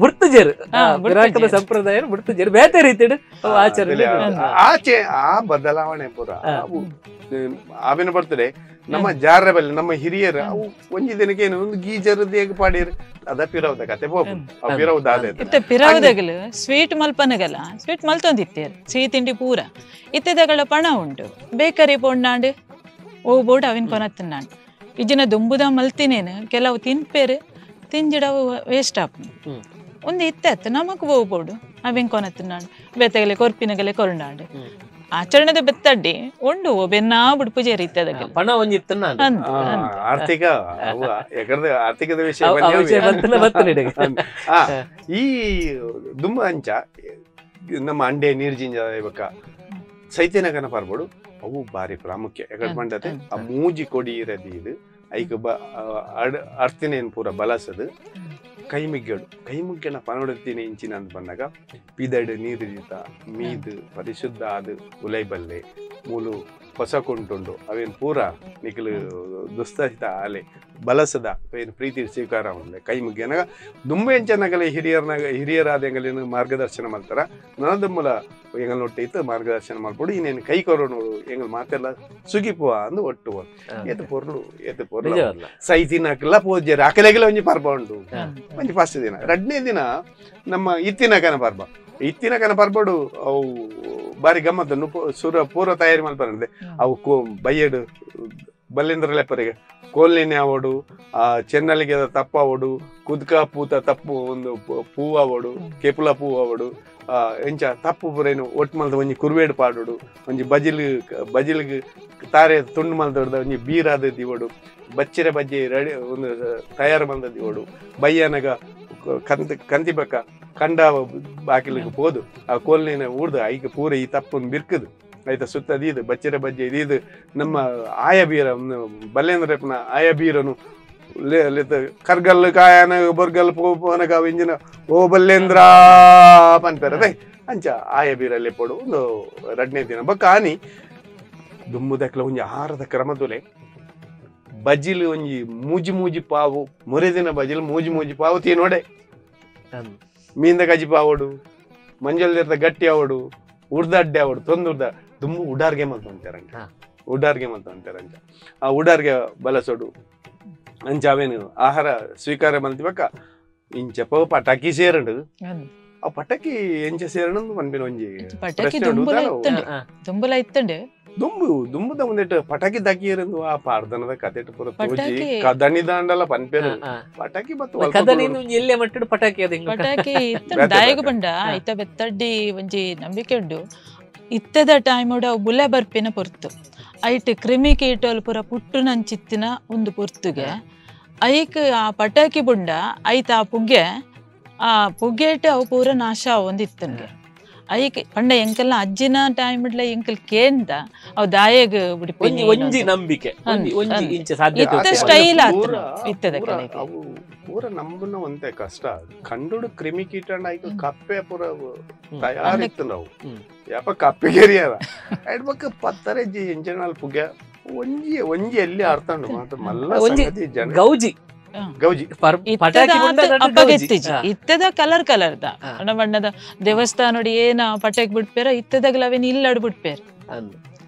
ಬುಡ್ತುಜೇರು ಗ್ರಾಹಕದ ಸಂಪ್ರದಾಯ ಬುಡ್ತುಜೇರು ಬೇತೆ ರೀತಿ ಆಚರಣೆ ಆಚೆ ಆ ಬದಲಾವಣೆ ಪೂರ ಅವೇನು ಬರ್ತದೆ ನಮ್ಮ ಜಾರ ಬಲ್ಲಿ ನಮ್ಮ ಹಿರಿಯರು ಅವು ಒಂಜಿ ದಿನಕ್ಕೆ ಏನು ಒಂದು ಗೀಜರ್ದು ಹೇಗೆ ಪಾಡಿಯರು ಅದ ಪಿರೌದ ಕತೆ ಪಿರೌದ ಇತ್ತೆ ಪಿರೌದಗಲು ಸ್ವೀಟ್ ಮಲ್ಪನಗಲ್ಲ ಸ್ವೀಟ್ ಮಲ್ತೊಂದಿತ್ತೇರು ಸಿಹಿ ತಿಂಡಿ ಪೂರ ಇತ್ತೆದಗಳ ಪಣ ಉಂಟು ಬೇಕರಿ ಪೊಂಡಾಂಡು ಓ ಬೋರ್ಡ್ ಅವಿನ ಕೊನ ತಿನ್ನಾಂಡು ಇಜ್ಜಿನ ದುಂಬುದ ಮಲ್ತಿನೇನು ಕೆಲವು ತಿನ್ಪೇರು ತಿಂಜಿಡವು ವೇಸ್ಟ್ ಆಪ್ ಒಂದು ಇತ್ತೆ ನಮಕ್ ಹೋಗ್ಬೋಡು ಅವಿನ ಕೊನ ತಿನ್ನಾಂಡು ಬೆತ್ತಗಲೆ ಕೊರ್ಪಿನಗಲೆ ಕೊರಂಡಾಂಡು ಆಚರಣೆದ ಬೆತ್ತಡ್ಡಿ ಉಂಡು ಬೆನ್ನಾ ಬುಡ್ಪೂಜೆ ರೀತಿಯಾದ ಪಣ ಒಂದಿತ್ತು ಆರ್ಥಿಕದ ಈ ದುಂಬ ಅಂಚ ನಮ್ಮ ಅಂಡೆ ನೀರ್ಜಿಂಜ ಇವಾಗ ಸೈತ್ಯನಗನ ಪಾರ್ಬೋಡು ಅವು ಭಾರಿ ಪ್ರಾಮುಖ್ಯ ಯಾಕಡೆ ಬಂಡತೆ ಆ ಮೂಜಿ ಕೊಡಿ ಇರದಿ ಇದು ಐಕ ಅರ್ಥಿನೇನು ಪೂರ ಬಲಸದು ಕೈಮುಗ್ಗಡು ಕೈಮುಗ್ಗನ ಪನೋಡತ್ತಿನ ಇಂಚಿನ ಅಂತ ಬಂದಾಗ ಪಿದಡು ನೀರಿತ ಮೀದು ಪರಿಶುದ್ಧ ಅದು ಉಲೈಬಲ್ಲೆ ಮೂಲು ಹೊಸ ಕುಂಟುಂಡು ಅವೇನು ಪೂರ ನಿಖಲು ದುಸ್ತಹಿತ ಅಲೆ ಬಲಸದ ಏನು ಪ್ರೀತಿ ಸ್ವೀಕಾರ ಉಂಡೆ ಕೈಮುಗ್ಗನಾಗ ದುಂಬೆ ಎಂಚನಗಲೆ ಹಿರಿಯರಾದಂಗಲೇನು ಮಾರ್ಗದರ್ಶನ ಮಾಡ್ತಾರ ನನ್ನ ಮೂಲ ಎಂಗಲ್ ನೋಟ್ಟಿತ್ತು ಮಾರ್ಗದರ್ಶನ ಮಾಡ್ಬಿಡು ಇನ್ನೇನು ಕೈ ಕೊರೋನು ಎಂಗಲ್ ಮಾತೆಲ್ಲ ಸುಗಿಪುವ ಅಂದು ಒಟ್ಟು ಎತ್ತು ಪೊರ್ಲು ಎತ್ತು ಪೊರ್ಲು ಸೈ ದಿನಕ್ಕೆಲ್ಲ ಪೂಜೆ ಆಕಲೆಗೆಲ್ಲ ಒಂಜಿ ಪರ್ಬ ಉಂಟು ಒಂಜಿ ಫಸ್ಟ್ ದಿನ ಎರಡನೇ ದಿನ ನಮ್ಮ ಇತ್ತಿನಕನ ಪರ್ಬ ಇತ್ತಿನಕನ ಪರ್ಬಡು ಅವು ಭಾರಿ ಗಮ್ಮತ್ತನ್ನು ಸೂರ್ಯ ಪೂರ್ವ ತಯಾರಿ ಮಾಡ್ಬಾರಂದೆ ಅವು ಬಯ್ಯಡು ಬಲ್ಲೇಂದ್ರ ಲೆಪ್ಪರಿಗೆ ಕೋಲ್ನೇನೆ ಆವಡು ಆ ಚೆನ್ನಲ್ಲಿಗೆ ತಪ್ಪಾವಡು ಕುದ್ಕ ಪೂತ ತಪ್ಪು ಒಂದು ಪೂವಾವಡು ಕೆಪುಲ ಪೂವಾವಡು ಎಂಚ ತಪ್ಪು ಪುರೇನು ಒಟ್ಟು ಮಲ್ದ ಒಂಜಿ ಕುರ್ವೇಡು ಪಾಡೋಡು ಒಂಜಿ ಬಜಿಲ್ಗೆ ತಾರೆ ತುಂಡು ಮಲ್ದೊಡ್ದ ಒಂಜಿ ಬೀರಾದ ದಿವಡು ಬಚ್ಚಿರ ಬಜ್ಜಿ ರೆಡಿ ಒಂದು ತಯಾರು ಮಲ್ದ ದಿವಡು ಬಯ್ಯನಗ ಕಂತಿ ಬಕ್ಕ ಕಂಡ ಬಾಕಿಲಿಗೆ ಹೋದು ಆ ಕೋಲ್ನೇನ ಊಡ್ದು ಐಕ ಪೂರ ಈ ತಪ್ಪನ್ನು ಬಿರ್ಕದು ಆಯ್ತಾ ಸುತ್ತದೀದು ಬಚ್ಚಿರ ಬಜ್ಜೆ ಇದೀದು ನಮ್ಮ ಆಯಬೀರ ಬಲ್ಲೇಂದ್ರಪ್ಪನ ಆಯಬೀರನು ಕರ್ಗಲ್ ಕಾಯನ ಬರ್ಗಲ್ ಪೋನಗ ಇಂಜಿನ ಓ ಬಲ್ಲೇಂದ್ರ ಅಂತಾರೆ ಅಂಚ ಆಯಬೀರಲ್ಲಿ ಪಡು ಒಂದು ಎರಡನೇ ದಿನ ಬಕ್ಕ ಆನಿ ದುಂಬುದಕ್ಲ ಒಂಜಿ ಆಹಾರದ ಕ್ರಮದೊಲೆ ಬಜಿಲ್ ಒಂಜಿ ಮೂಜಿ ಮೂಜಿ ಪಾವು ಮೊರೆ ದಿನ ಬಜಿಲ್ ಮೂಜಿ ಮೂಜಿ ಪಾವು ತೀ ನೋಡೆ ಮೀಂದ ಗಜಿ ಪಾವಡು ಮಂಜಲ್ದಿರ್ದ ಗಟ್ಟಿ ಆವಡು ಉಡ್ದಡ್ಡೆ ಅವಡು ತೊಂದುರ್ದ ದುಂಬು ಉಡಾರ್ಗೆ ಮಲ್ತು ಅಂತಾರಂಟ ಆ ಉಡಾರ್ಗೆ ಬಲಸೋಡು ಅಂಚ ಅವೇನು ಆಹಾರ ಸ್ವೀಕಾರ ಮಲ್ತಿವಕ್ಕ ಇಂಚ ಪೋ ಪಟಾಕಿ ಸೇರಂಡು ಆ ಪಟಾಕಿ ಎಂಚ ಸೇರಣ ಮನ್ಬಿನ ಒಂಜಿ ದುಂಬುಲ ಇತ್ತಂಡೆ ದುಂಬು ದುಂಬುದ ಒಂದಿಟ್ಟು ಪಟಾಕಿ ದಾಕಿ ಇರಂದು ಆ ಪಾರ್ಧನದ ಕತೆಟ್ ಪೂರ ಪೂಜಿ ಕದಣಿ ದಾಂಡಲ್ಲ ಪನ್ಪೇರು ಪಟಾಕಿ ಬತ್ತು ಕದಣಿನು ಎಲ್ಲೆ ಮಟ್ಟಡು ಪಟಾಕಿ ಅದ ಪಟಾಕಿ ಇತ್ತ ದಾಯಗ ಬಂಡ ಐತ ಬೆತ್ತಡ್ಡಿ ಒಂಜಿ ನಂಬಿಕೆ ಉಂಡು ಇತ್ತದ ಟೈಮ್ ಉಡ ಬುಲೆ ಬರ್ಪಿನ ಪೊರ್ತು ಐಟ್ ಕ್ರಿಮಿ ಕೀಟೋಲ್ ಪೂರ ಪುಟ್ಟು ನಂಚಿತ್ತಿನ ಒಂದು ಪೊರ್ತುಗೆ ಐಕ್ ಆ ಪಟಾಕಿ ಬುಂಡ ಐತ ಆ ಪುಗ್ಗೆಟ್ ಅವು ಪೂರ ನಾಶ ಒಂದಿತ್ತನ್ಗೆ ಐಕೆ ಪಂಡ ಎಂಕಲ್ನ ಅಜ್ಜಿನ ಟೈಮ್ ಇಡ್ಲ ಎಂಕಲ್ ಕೇಂದ ಅವ್ ದಾಯಗ ಒಂಜಿ ನಂಬಿಕೆ ಇತ್ತ ಸ್ಟೈಲ್ ಆತ ಇತ್ತದ ಕಲೆಗೆ ಅವು ಪೂರ ನಂಬುನ ಒಂದೇ ಕಷ್ಟ ಕಂಡುಡು ಕ್ರಿಮಿ ಕೀಟ ಆಯ್ತು ಕಪ್ಪೆ ಪೂರ ತಯಾರಿತ್ತು ನಾವು ಯಾಪ ಕಪ್ಪೆಗೆರಿಯದ ಇಡ್ಬೇಕು ಪತ್ತರೆ ಜಿ ಇಂಜನಲ್ ಪುಗ್ಯ ಒಂಜಿ ಒಂಜಿ ಎಲ್ಲಿ ಆರ್ತಂಡು ಮಾತ್ರ ಮಲ್ಲ ಸಂಗತಿ ಜನ ಗೌಜಿ ಇತ್ತದ ಕಲರ್ ಕಲರ್ದ ಬಣ್ಣ ಬಣ್ಣದ ದೇವಸ್ಥಾನ ನೋಡಿ ಏನ ಪಟಾಕಿ ಬಿಡ್ಪೇರ ಇತ್ತದಾಗ ಅವೇನು ಇಲ್ಲಾಡ್ ಬಿಡ್ಪೇರ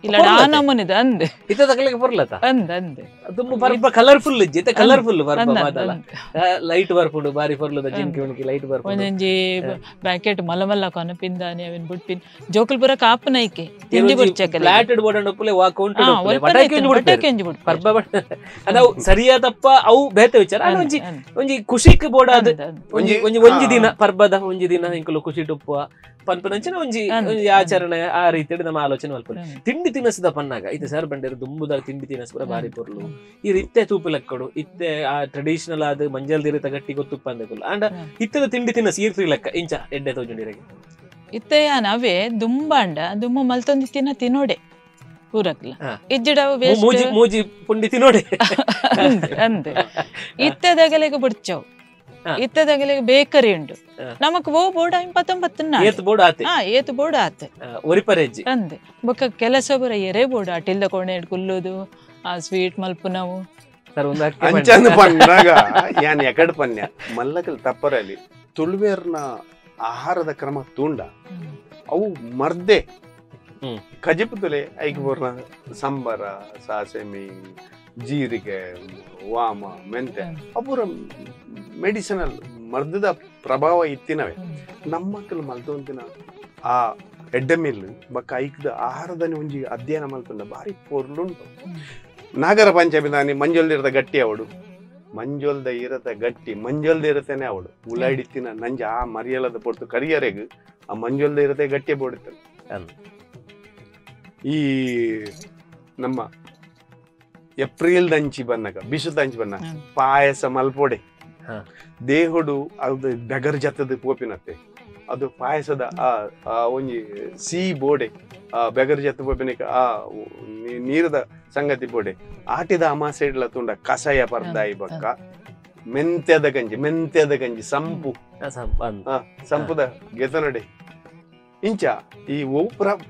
ಇಲ್ಲ ನಮನಿದ ಅಂದೆ ಇತ್ತದಕ್ಕೆ ಬರ್ಲತ್ತ ಅಂದ ಅಂದೆ ತುಂಬ ಬರ್ಪ ಕಲರ್ಫುಲ್ ಇಜ್ಜಿತ ಕಲರ್ಫುಲ್ ಬರ್ಪ ಮಾತಲ್ಲ ಲೈಟ್ ಬರ್ಪುಡು ಬಾರಿ ಫರ್ಲದ ಜಿಂಕಿ ಉಣಕಿ ಲೈಟ್ ಬರ್ಪ ಒಂಜಿ ಬ್ಯಾಕೆಟ್ ಮಲಮಲ್ಲ ಕೊನ ಪಿಂದಾನಿ ಅವೆನ್ ಬುಡ್ಪಿನ್ ಜೋಕಲ್ಪುರ ಕಾಪು ನೈಕೆ ತಿಂಡಿ ಬುಡ್ಚಕ ಲಾಟೆಡ್ ಬೋಡನ ಉಪ್ಪಲೆ ವಾ ಕೌಂಟ್ ಬಟಾಕಿ ಎಂಜಿ ಬುಡ್ ಬರ್ಪ ಅದೌ ಸರಿಯಾದಪ್ಪ ಅವು ಬೇತೆ ವಿಚಾರ ಒಂಜಿ ಒಂಜಿ ಖುಷಿಗೆ ಬೋಡ ಅದು ಒಂಜಿ ಒಂಜಿ ಒಂಜಿ ದಿನ ಪರ್ಬದ ಒಂಜಿ ದಿನ ಇಂಕಲು ಖುಷಿ ಟುಪ್ಪುವ ಪನ್ಪನಂಚಿನ ಒಂಜಿ ಆಚರಣೆ ಆ ರೀತಿಯ ನಮ್ಮ ಆಲೋಚನೆ ಮಲ್ಪುಡು ತಿಂಡಿ ತಿಂಡಿ ತಿನಸದ ಪನ್ನಾಗ ಇತ್ತೆ ಸರ್ ಬಂಡೇರು ದುಂಬುದ ತಿಂಡಿ ತಿನಸ ಪೂರ ಬಾರಿ ಪೊರ್ಲು ಈ ಇತ್ತೆ ತೂಪಿಲಕ್ಕಡು ಇತ್ತೆ ಆ ಟ್ರೆಡಿಷನಲ್ ಆದ ಮಂಜಲ್ದಿರೆ ತಗಟ್ಟಿ ಗೊತ್ತುಪ್ಪ ಅಂದಕುಲ್ ಅಂಡ್ ಇತ್ತದ ತಿಂಡಿ ತಿನಸ ಈರ್ತಿ ಲೆಕ್ಕ ಇಂಚ ಎಡ್ಡೆ ತೋಜುಂಡಿರೆಗೆ ಇತ್ತೆ ನಾವೇ ದುಂಬಾಂಡ ದುಮ್ಮ ಮಲ್ತೊಂದಿ ತಿನ್ನ ತಿನೋಡೆ ಪೂರಕ್ಲ ಇಜ್ಜಡವು ವೇಸ್ಟ್ ಮೋಜಿ ಮೋಜಿ ಪುಂಡಿ ತಿನೋಡೆ ಅಂದೆ ಇತ್ತೆ ದಗಲೆಗೆ ಬುಡ್ಚೌ ಇತ್ತದಗಲಿ ಬೇಕರಿ ಉಂಟು ನಮಕ್ ಓ ಬೋರ್ಡ್ ಬೋರ್ಡ್ ಆತ ಅಂದೆ ಬೊಕ್ಕ ಕೆಲಸ ಬರ ಎರೆ ಬೋರ್ಡ್ ಆಟಿಲ್ಲ ಕೋಣೆ ಕುಲ್ಲೋದು ಆ ಸ್ವೀಟ್ ಮಲ್ಪು ನಾವು ಯಾನ್ ಎಕಡ್ ಪನ್ಯ ಮಲ್ಲಕಲ್ ತಪ್ಪರಲ್ಲಿ ತುಳುವೇರ್ನ ಆಹಾರದ ಕ್ರಮ ತೂಂಡ ಅವು ಮರ್ದೆ ಕಜಿಪುತುಲೆ ಐಕ್ ಬೋರ್ನ ಸಂಬರ ಸಾಸೆಮಿ ಜೀರಿಗೆ ವಾಮ ಮೆಂತೆ ಅಪೂರ ಮೆಡಿಸಿನಲ್ ಮರ್ದದ ಪ್ರಭಾವ ಇತ್ತಿನವೇ ನಮ್ಮ ಮಕ್ಕಳು ಮಲ್ತೊಂದಿನ ಆ ಎಡ್ಡೆ ಮಿಲ್ ಬಕ್ಕ ಐಕ್ದ ಆಹಾರದಲ್ಲಿ ಒಂಜಿ ಅಧ್ಯಯನ ಮಲ್ತೊಂಡ ಭಾರಿ ಪೊರ್ಲುಂಟು ನಾಗರ ಪಂಚಮಿ ದಾನಿ ಮಂಜೊಲ್ದಿರದ ಗಟ್ಟಿ ಅವಡು ಮಂಜೊಲ್ದ ಇರತ ಗಟ್ಟಿ ಮಂಜೊಲ್ದ ಇರತೇನೆ ಅವಳು ಉಳ್ಳಾಡಿತ್ತಿನ ನಂಜ ಆ ಮರಿಯಲದ ಪೊರ್ತು ಕರಿಯರೆಗೆ ಆ ಮಂಜೊಲ್ದ ಇರತೆ ಗಟ್ಟಿ ಬೋಡಿತಾನೆ ಈ ನಮ್ಮ ಏಪ್ರಿಲ್ ದಂಚಿ ಬನ್ನಾಗ ಬಿಸು ದಂಚಿ ಬನ್ನ ಪಾಯಸ ಮಲ್ಪೊಡೆ ದೇಹುಡು ಅದು ಡಗರ್ ಜತದ ಪೋಪಿನತ್ತೆ ಅದು ಪಾಯಸದ ಆ ಒಂಜಿ ಸಿಹಿ ಬೋಡೆ ಆ ಬೆಗರ್ ಜತ ಪೋಪಿನಕ್ಕೆ ಆ ನೀರದ ಸಂಗತಿ ಬೋಡೆ ಆಟಿದ ಅಮಾಸೆ ಇಡ್ಲ ತುಂಡ ಕಷಾಯ ಪರ್ದಾಯಿ ಬಕ್ಕ ಮೆಂತ್ಯದ ಗಂಜಿ ಸಂಪು ಸಂಪುದ ಗೆತನಡೆ ಇಂಚ ಈ ಓ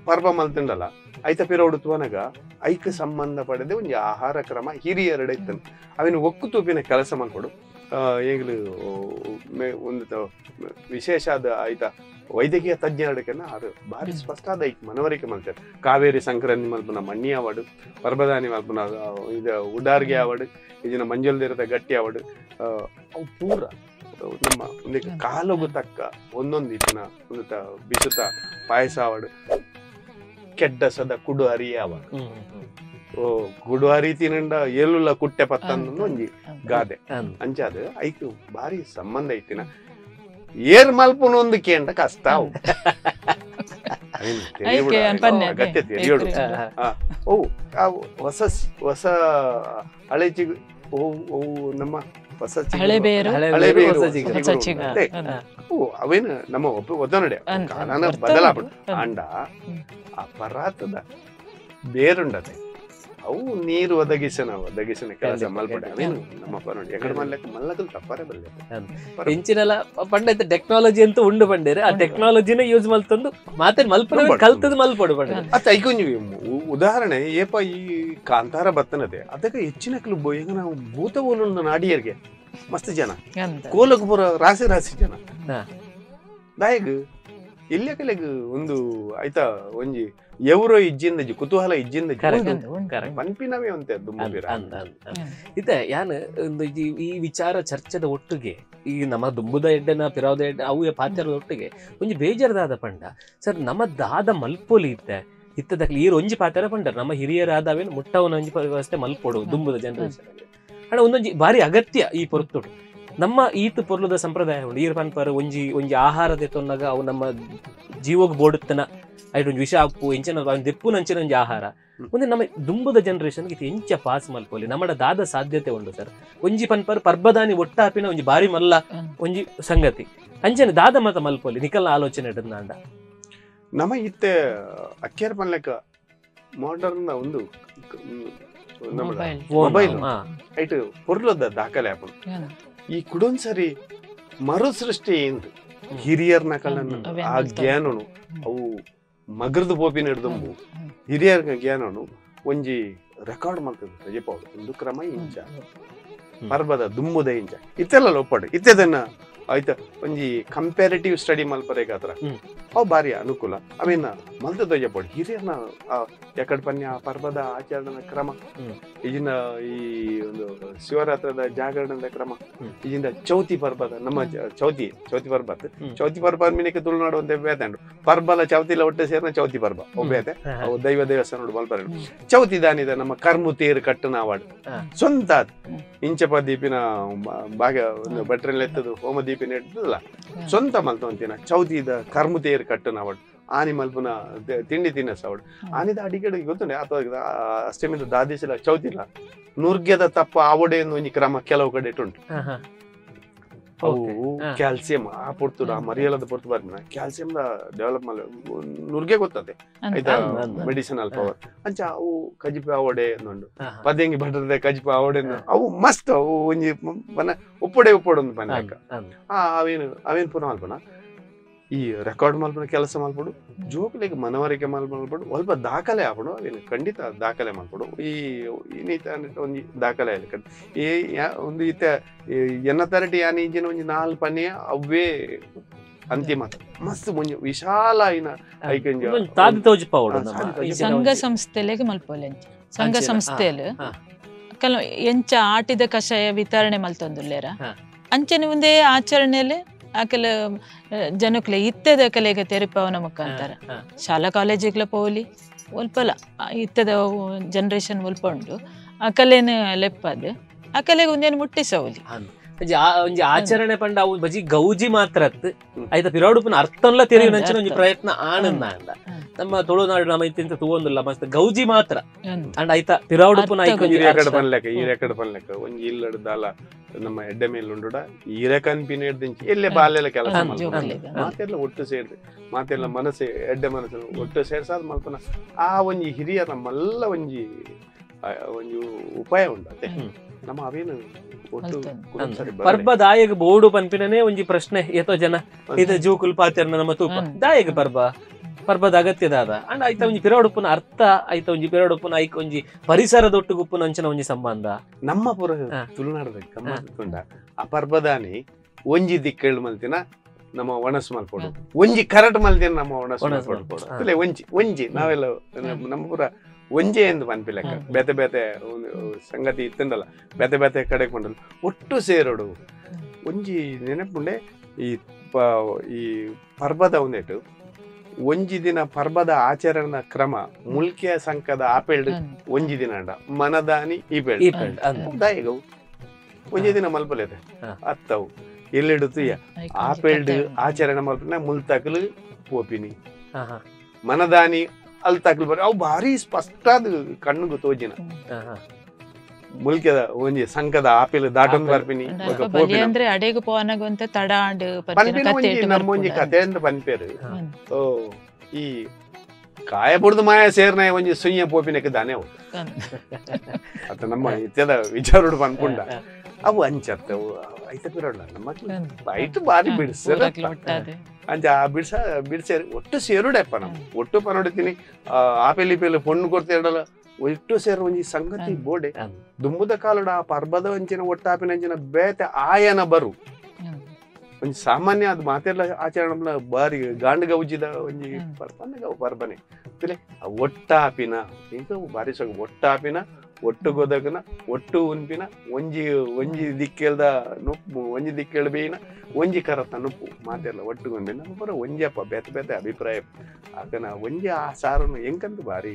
ಪರ್ವ ಮಲ್ತುಂಡಲ್ಲ ಐತ ಪಿರ ಉಡುತ್ತುವನಾಗ ಐಕ ಸಂಬಂಧ ಪಡೆದ ಒಂದು ಆಹಾರ ಕ್ರಮ ಹಿರಿಯರಡೆ ಇತ್ತಾನೆ ಅವಿನ ಒಕ್ಕು ತೂಪಿನ ಕೆಲಸ ಮಾಡ್ಕೊಡು ಈಗಲೂ ಒಂದು ವಿಶೇಷ ಆದ ಆಯ್ತಾ ವೈದ್ಯಕೀಯ ತಜ್ಞರಡಕನ್ನ ಅದು ಭಾರಿ ಸ್ಪಷ್ಟ ಆದ ಐಕ್ ಮನವರಿಕೆ ಮಾಡ್ತಾರೆ ಕಾವೇರಿ ಸಂಕ್ರಾಂತಿ ಮಲ್ಪನ ಮಣ್ಣಿ ಆವಾಡು ಪರ್ಬದಾನಿ ಮಲ್ಪನ ಇದು ಉಡಾರ್ಗೆ ಆವಾಡು ಇದನ್ನ ಮಂಜಲ್ದಿರದ ಗಟ್ಟಿ ಆವಾಡು ಅವು ಪೂರ ನಮ್ಮ ಒಂದು ಕಾಲುಗು ತಕ್ಕ ಒಂದೊಂದು ಇದನ್ನ ಒಂದು ಬಿಸುತ್ತ ಪಾಯಸ ಆವಾಡು ಕೆಡ್ಡಸದ ಕುಡು ಹರಿ ಆವಾಡು ಗುಡು ಆ ರೀತಿಯಿಂದ ಎಲ್ಲುಲ್ಲ ಕುಟ್ಟೆ ಪತ್ತಂದು ಒಂಜಿ ಗಾದೆ ಅಂಚಾದ ಐಕ್ ಭಾರಿ ಸಂಬಂಧ ಐತಿನ ಏರ್ ಮಲ್ಪನ ಒಂದು ಕೇಂದ್ರ ಕಷ್ಟ ಅಗತ್ಯತೆ ಹೊಸ ಹೊಸ ಹಳೆಚಿ ನಮ್ಮ ಹೊಸ ಅವೇನು ನಮ್ಮ ಒದನಡೆ ಬದಲಾಪಡು ಅಂಡ ಅಪರಾಧದ ಬೇರುಂಡತೆ ಅವು ನೀರು ಒದಗಿಸಿನ ಕೆಲಸ ಮಲ್ಪಡೆ ಇಂಚಿನೆಲ್ಲ ಪಂಡೈತೆ ಟೆಕ್ನಾಲಜಿ ಅಂತೂ ಉಂಡು ಪಂಡೇರೆ ಆ ಟೆಕ್ನಾಲಜಿನ ಯೂಸ್ ಮಲ್ತಂದು ಮಾತೇ ಮಲ್ಪ ಕಲ್ತದ ಮಲ್ಪಡು ಪಂಡ ಅತ್ತ ಐಕೊಂಜಿ ಉದಾಹರಣೆ ಏಪ ಈ ಕಾಂತಾರ ಬತ್ತನದೆ ಅದಕ್ಕೆ ಹೆಚ್ಚಿನ ಕ್ಲಬ್ ಈಗ ನಾವು ಭೂತ ಓಲೊಂದು ನಾಡಿಯರ್ಗೆ ಮಸ್ತ್ ಜನ ಕೋಲಕ್ಕೆ ಬರೋ ರಾಶಿ ರಾಶಿ ಜನ ದಾಯಗ ಇಲ್ಲೇ ಕಲೆಗ ಒಂದು ಆಯ್ತಾ ಒಂಜಿ ಎವರೋ ಇಜ್ಜಿಂದಜಿ ಕುತೂಹಲ ಇಜ್ಜಿಂದಜಿ ಮನ್ಪಿನವೇ ಅಂತ ಇತ್ತೆ ಯಾನ್ ಒಂದು ಈ ವಿಚಾರ ಚರ್ಚೆದ ಒಟ್ಟಿಗೆ ಈ ನಮ್ಮ ದುಂಬುದ ಎಡ್ಡೆನ ಪಿರಾವದ ಎಡ್ಡೆ ಅವು ಪಾತ್ರದ ಒಟ್ಟಿಗೆ ಒಂಜಿ ಬೇಜಾರದಾದ ಪಂಡ ಸರ್ ನಮ್ಮ ದಾದ ಮಲ್ಪೊಲಿ ಇತ್ತೆ ಇತ್ತದಕ್ಕೆ ಈ ಒಂಜಿ ಪಾತ್ರ ಪಂಡ ನಮ್ಮ ಹಿರಿಯರಾದವೇನು ಮುಟ್ಟವನ ಒಂಜಿ ವ್ಯವಸ್ಥೆ ಮಲ್ಪೊಡು ದುಂಬುದ ಜನರೇಷನ್ ಅಣ್ಣ ಒಂದೊಂಜಿ ಭಾರಿ ಅಗತ್ಯ ಈ ಪೊರ್ತುಡು ನಮ್ಮ ಈತ ಪೊರ್ಲದ ಸಂಪ್ರದಾಯ ಉಂಟು ಈರ್ ಪನ್ಪರ್ ಒಂಜಿ ಒಂಜಿ ಆಹಾರದ ತೊಂದಾಗ ಅವು ನಮ್ಮ ಜೀವಕ್ಕೆ ಬೋಡುತ್ತನ ಆಯ್ತು ಒಂದು ವಿಷ ಅಪ್ಪು ಎಂಚಿನ ದಿಪ್ಪು ನಂಚಿನ ಒಂಜಿ ಆಹಾರ ಮುಂದೆ ನಮ್ಮ ದುಂಬುದ ಜನರೇಷನ್ಗೆ ಇದು ಎಂಚ ಪಾಸ್ ಮಲ್ಪೋಲಿ ನಮ್ಮ ದಾದ ಸಾಧ್ಯತೆ ಉಂಟು ಸರ್ ಒಂಜಿ ಪನ್ಪರ್ ಪರ್ಬದಾನಿ ಒಟ್ಟಾಪಿನ ಒಂಜಿ ಭಾರಿ ಮಲ್ಲ ಒಂಜಿ ಸಂಗತಿ ಅಂಚನೆ ದಾದ ಮಾತ ಮಲ್ಪೋಲಿ ನಿಕಲ್ಲ ಆಲೋಚನೆ ಇಡದ ನಾಂಡ ನಮ್ಮ ಇತ್ತೆ ಅಕ್ಕೇರ್ ಪನ್ಲೆಕ್ಕ ಮಾಡರ್ನ್ ಒಂದು ಮೊಬೈಲ್ ಆಯ್ತು ಪೊರ್ಲದ ದಾಖಲೆ ಆಪು ಈ ಕುಡೊಂದ್ಸರಿ ಮರುಸೃಷ್ಟಿ ಎಂದು ಹಿರಿಯರ್ನ ಕಲನ್ನು ಆ ಜ್ಞಾನನು ಅವು ಮಗರದ ಬೋಪಿನ ಹಿಡ್ದಂಬು ಹಿರಿಯರ್ನ ಜ್ಞಾನನು ಒಂಜಿ ರೆಕಾರ್ಡ್ ಮಾಡ್ತದೆ ರಜಪ ಅವರು ಒಂದು ಕ್ರಮ ಇಂಚ ಪರ್ಬದ ದುಂಬುದ ಇಂಚ ಇತ್ತೆಲ್ಲ ಒಪ್ಪಡು ಇತ್ತೆದನ್ನ ಆಯ್ತಾ ಒಂಜಿ ಕಂಪ್ಯಾರಿಟಿವ್ ಸ್ಟಡಿ ಮಲ್ಪರೇಗಾದ್ರ ಅವು ಭಾರಿ ಅನುಕೂಲ ಅವೇನ ಮಲ್ತದ ರಜಪಡು ಹಿರಿಯರ್ನ ಯಕಡ್ ಪನ್ಯ ಪರ್ಬದ ಆಚರಣದ ಕ್ರಮ ಈಗಿನ ಈ ಒಂದು ಶಿವರಾತ್ರದ ಜಾಗರಣದ ಕ್ರಮ ಈಗಿನ ಚೌತಿ ಪರ್ಬದ ನಮ್ಮ ಚೌತಿ ಚೌತಿ ಪರ್ಬತ್ ಚೌತಿ ಪರ್ಬ ಮಿನಿಕ್ಕೆ ತುಳುನಾಡು ಅಂತ ಬೇತಾಂಡು ಪರ್ಬಲ ಚೌತಿಲ ಒಟ್ಟೆ ಸೇರಿನ ಚೌತಿ ಪರ್ಬ ಒಬ್ಬೇತೆ ಅವು ದೈವ ದೇವಸ್ಥಾನ ನೋಡಿ ಮಲ್ಪರ ಚೌತಿ ದಾನಿದ ನಮ್ಮ ಕರ್ಮು ತೇರು ಕಟ್ಟನ ಅವಾರ್ಡ್ ಸ್ವಂತ ಇಂಚಪ ದೀಪಿನ ಭಾಗ ಒಂದು ಬಟ್ರೆಲ್ಲ ಎತ್ತದು ಹೋಮ ದೀಪಿನ ಇಟ್ಟದಲ್ಲ ಸ್ವಂತ ಮಲ್ತವಂತಿನ ಚೌತಿದ ಕರ್ಮು ತೇರು ಕಟ್ಟನ ಅವಾರ್ಡ್ ಆನಿ ಮಲ್ಪುನ ತಿಂಡಿ ತಿನ್ನ ಸೌಡ್ ಆನಿದ ಅಡಿಗಡೆ ಗೊತ್ತೇ ಅಥವಾ ಅಷ್ಟಮಿಂದ ದಾದಿಸಿಲ್ಲ ಚೌತಿಲ್ಲ ನುರ್ಗೆದ ತಪ್ಪ ಆವಡೆ ಒಂದು ಕ್ರಮ ಕೆಲವು ಕಡೆ ಇಟ್ಟುಂಟು. ಅವು ಕ್ಯಾಲ್ಸಿಯಂ ಆ ಪೊರ್ತು ಆ ಮರಿಯಲದ ಪೊರ್ತು ಬರ್ತಾನೆ ಕ್ಯಾಲ್ಸಿಯಂ ಡೆವಲಪ್ ಮಾಡಿ ನುರ್ಗೆ ಗೊತ್ತದೆ ಆಯ್ತಾ ಮೆಡಿಸಿನಲ್ ಪವರ್ ಅಂಚ ಅವು ಕಜಿಪಿ ಆವಡೆ ನೋಡು ಪದಂಗಿ ಬಟ್ಟದೆ ಕಜಿಪಿ ಆವಡೆ ಅವು ಮಸ್ತ್ ಅವು ಒಂಜಿ ಪನ ಉಪ್ಪಡೆ ಉಪ್ಪಡೊಂದು ಪನ ಅವೇನು ಅವೇನು ಪುನಃ ಅಲ್ಪನ ಈ ರೆಕಾರ್ಡ್ ಮಲ್ಪನ ಕೆಲಸ ಮಾಡ್ಬಿಡು ಜೋಕ್ಲಿಗೆ ಮನವರಿಕೆ ಮಾಡ್ಬಿಡು ಸ್ವಲ್ಪ ದಾಖಲೆ ಆಗ್ಬಿಡು ಅವೇನು ಖಂಡಿತ ದಾಖಲೆ ಮಾಡ್ಬಿಡು ಈ ಒಂದು ದಾಖಲೆ ಈ ಒಂದು ಈತ ಎನ್ನ ತರಟಿ ಯಾನಿ ಈಜಿನ ಒಂದು ನಾಲ್ಕು ಪನ್ನೆ ಅವೇ ಅಂತಿಮ ಮಸ್ತ್ ಮುಂಜೆ ವಿಶಾಲ ಸಂಘ ಸಂಸ್ಥೆಲೆಗೆ ಮಲ್ಪೋಲೆ ಸಂಘ ಸಂಸ್ಥೆಯಲ್ಲಿ ಕೆಲವು ಎಂಚ ಆಟಿದ ಕಷಾಯ ವಿತರಣೆ ಮಲ್ತಂದುಲ್ಲೇರ ಅಂಚನೆ ಮುಂದೆ ಆಚರಣೆಯಲ್ಲಿ ಆ ಕೆಲ ಜನಕ್ಲೆ ಇತ್ತದ ಕಲೆಗೆ ತೆರಪವನ ಮುಖಾಂತರ ಶಾಲಾ ಕಾಲೇಜಿಗ್ಲ ಪೋಲಿ ಒಲ್ಪಲ್ಲ ಇತ್ತದ ಜನರೇಷನ್ ಒಲ್ಪ ಉಂಟು ಆ ಕಲೆನ ಲೆಪ್ಪದು ಆ ಕಲೆಗೆ ಒಂದೇನು ಮುಟ್ಟಿಸೋಲಿ ಆಚರಣೆ ಪಂಡ ಅವು ಬಜಿ ಗೌಜಿ ಮಾತ್ರ ಆಯ್ತಾ ಪಿರಾಡುಪನ ಅರ್ಥನ್ಲ ತೆರೆಯುವ ನಂಚಿನ ಪ್ರಯತ್ನ ಆನಂದ ಅಂದ ನಮ್ಮ ತುಳುನಾಡು ನಮ್ಮ ಇತ್ತಿಂತ ತೂವೊಂದಿಲ್ಲ ಮಸ್ತ್ ಗೌಜಿ ಮಾತ್ರ ಅಂಡ್ ಆಯ್ತಾ ಪಿರಾಡುಪನ ಹಿರೇಕಡೆ ಪನ್ಲೆಕ್ಕ ಒಂಜಿ ಇಲ್ಲಡ್ದಾಲ ನಮ್ಮ ಎಡ್ಡೆ ಮೇಲೆ ಉಂಡುಡ ಹಿರೇಕನ್ ಪಿನೇಡ್ದಿಂಚಿ ಎಲ್ಲೇ ಬಾಲ್ಯಲ್ಲ ಕೆಲಸ ಮಾತೆಲ್ಲ ಒಟ್ಟು ಸೇರಿದೆ ಮಾತೆಲ್ಲ ಮನಸ್ಸು ಎಡ್ಡೆ ಮನಸ್ಸು ಒಟ್ಟು ಸೇರ್ಸಾದ ಮಲ್ಪನ ಆ ಒಂಜಿ ಹಿರಿಯ ನಮ್ಮಲ್ಲ ಒಂಜಿ ಒಂದು ಉಪಾಯ ಉಂಟೆ ನಮ್ಮ ಅವೇನು ಪರ್ಬ ದಾಯಗ ಬೋಡು ಪನ್ಪಿನೇ ಒಂಜಿ ಪ್ರಶ್ನೆ ಎತ್ತೋ ಜನ ಇದ ಜೂಕುಲ್ ಪಾತ್ಯರ್ನ ನಮ್ಮ ತೂಪ ದಾಯಗ ಪರ್ಬ ಪರ್ಬದ ಅಗತ್ಯದಾದ ಅಂಡ್ ಆಯ್ತಾ ಒಂಜಿ ಪಿರಾಡುಪ್ಪನ ಅರ್ಥ ಆಯ್ತಾ ಒಂಜಿ ಪಿರಾಡುಪ್ಪನ ಐಕ ಒಂಜಿ ಪರಿಸರದೊಟ್ಟುಗುಪ್ಪನ ಅಂಚಿನ ಒಂಜಿ ಸಂಬಂಧ ನಮ್ಮ ಪುರ ತುಳುನಾಡದ ಆ ಪರ್ಬದಾನಿ ಒಂಜಿ ದಿಕ್ಕೇಳು ಮಲ್ತಿನ ನಮ್ಮ ಒಣಸ್ ಮಲ್ಪೋಡು ಒಂಜಿ ಕರಟ್ ಮಲ್ತಿನ ನಮ್ಮ ಒಣಸ್ ಮಲ್ಪೋಡು ಒಂಜಿ ಒಂಜಿ ನಾವೆಲ್ಲ ನಮ್ಮ ಪುರ ಒಂಜೆ ಎಂದು ಅನ್ಪಿಲಕ್ಕ ಬೇತೆ ಬೇತೆ ಸಂಗತಿ ಇತ್ತಂದಲ್ಲ ಬೇತೆ ಬೇತೆ ಕಡೆಗೆ ಬಂಡಲ್ಲ ಒಟ್ಟು ಸೇರೋಡು ಒಂಜಿ ನೆನಪುಂಡೆ ಈ ಈ ಪರ್ಬದ ಒಂದೇಟು ಒಂಜಿ ದಿನ ಪರ್ಬದ ಆಚರಣ ಕ್ರಮ ಮುಲ್ಕೆಯ ಸಂಕದ ಆಪೇಲ್ಡ್ ಒಂಜಿ ದಿನ ಅಂಡ ಮನದಾನಿ ಈ ಪೇಲ್ಡ್ ದಾಯಿಗವು ಒಂಜಿ ದಿನ ಮಲ್ಪಲೇತೆ ಅತ್ತವು ಎಲ್ಲಿಡುತ್ತು ಆಪೇಲ್ಡ್ ಆಚರಣೆ ಮಲ್ಪನ ಮುಲ್ತಕಲು ಪೋಪಿನಿ ಮನದಾನಿ ಅಲ್ಲಿ ತಕ್ಲು ಬರ್ರಿ ಅವು ಭಾರಿ ಸ್ಪಷ್ಟಾದ ಕಣ್ಣುಗು ತೋಜಿನ ಮುಲ್ಕೆದ ಒಂಜಿ ಸಂಕದ ಆಪಿಲ್ ದಾಟೊಂದು ಬರ್ಪಿನಿ ನಮ್ಮೊಂಜಿ ಕತೆ ಅಂತ ಪನ್ಪೇರು ಓ ಈ ಕಾಯ ಬುಡ್ದು ಮಾಯ ಸೇರ್ನ ಒಂಜಿ ಸುಯ್ಯ ಪೋಪಿನಕ್ಕೆ ದಾನೆ ಅವು ಅತ್ತ ನಮ್ಮ ಇತ್ಯದ ವಿಚಾರ ಅನ್ಕೊಂಡ ಅವು ಅಂಚತ್ತವು ಐತ ಪಿರೋಲ್ಲ ನಮ್ಮ ಐಟು ಭಾರಿ ಬಿಡಿಸ್ತಾರೆ ಅಂಚ ಆ ಬಿಡ್ಸೇರಿ ಒಟ್ಟು ಸೇರುಡಪ್ಪ ನಾವು ಒಟ್ಟು ಪನೋಡಿತೀನಿ ಆಪೇಲಿ ಪೇಲಿ ಪೊಣ್ಣು ಕೊಡ್ತಿರಲ್ಲ ಒಟ್ಟು ಸೇರು ಒಂಜಿ ಸಂಗತಿ ಬೋಡೆ ದುಂಬುದ ಕಾಲುಡ ಆ ಪರ್ಬದ ಅಂಚಿನ ಒಟ್ಟಾಪಿನ ಅಂಚಿನ ಬೇತೆ ಆಯನ ಬರು ಒಂದು ಸಾಮಾನ್ಯ ಅದು ಮಾತೆಲ್ಲ ಆಚರಣೆ ಬಾರಿ ಗಾಂಡ ಗೌಜಿದ ಒಂಜಿ ಪರ್ಬನ ಪರ್ಬನೆ ಒಟ್ಟಾಪಿನ ಈಗ ಬಾರಿ ಸೊಗ ಒಟ್ಟಾಪಿನ ಒಟ್ಟು ಗೊದಗನ ಒಟ್ಟು ಉನ್ಪಿನ ಒಂಜಿ ಒಂಜಿ ದಿಕ್ಕೇಳ್ದ ನೊಪ್ಪು ಒಂಜಿ ದಿಕ್ಕೇಳ ಬೇಯಿನ ಒಂಜಿ ಕರತ ನೊಪ್ಪು ಮಾತೆಲ್ಲ ಒಟ್ಟುಗೊಂಡು ನಮ್ಮ ಬರೋ ಒಂಜಪ್ಪ ಬೇತೆ ಬೇತೆ ಅಭಿಪ್ರಾಯ ಅದನ್ನ ಒಂಜಿ ಆ ಸಾರನ್ನು ಹೆಂಗಂತ ಭಾರಿ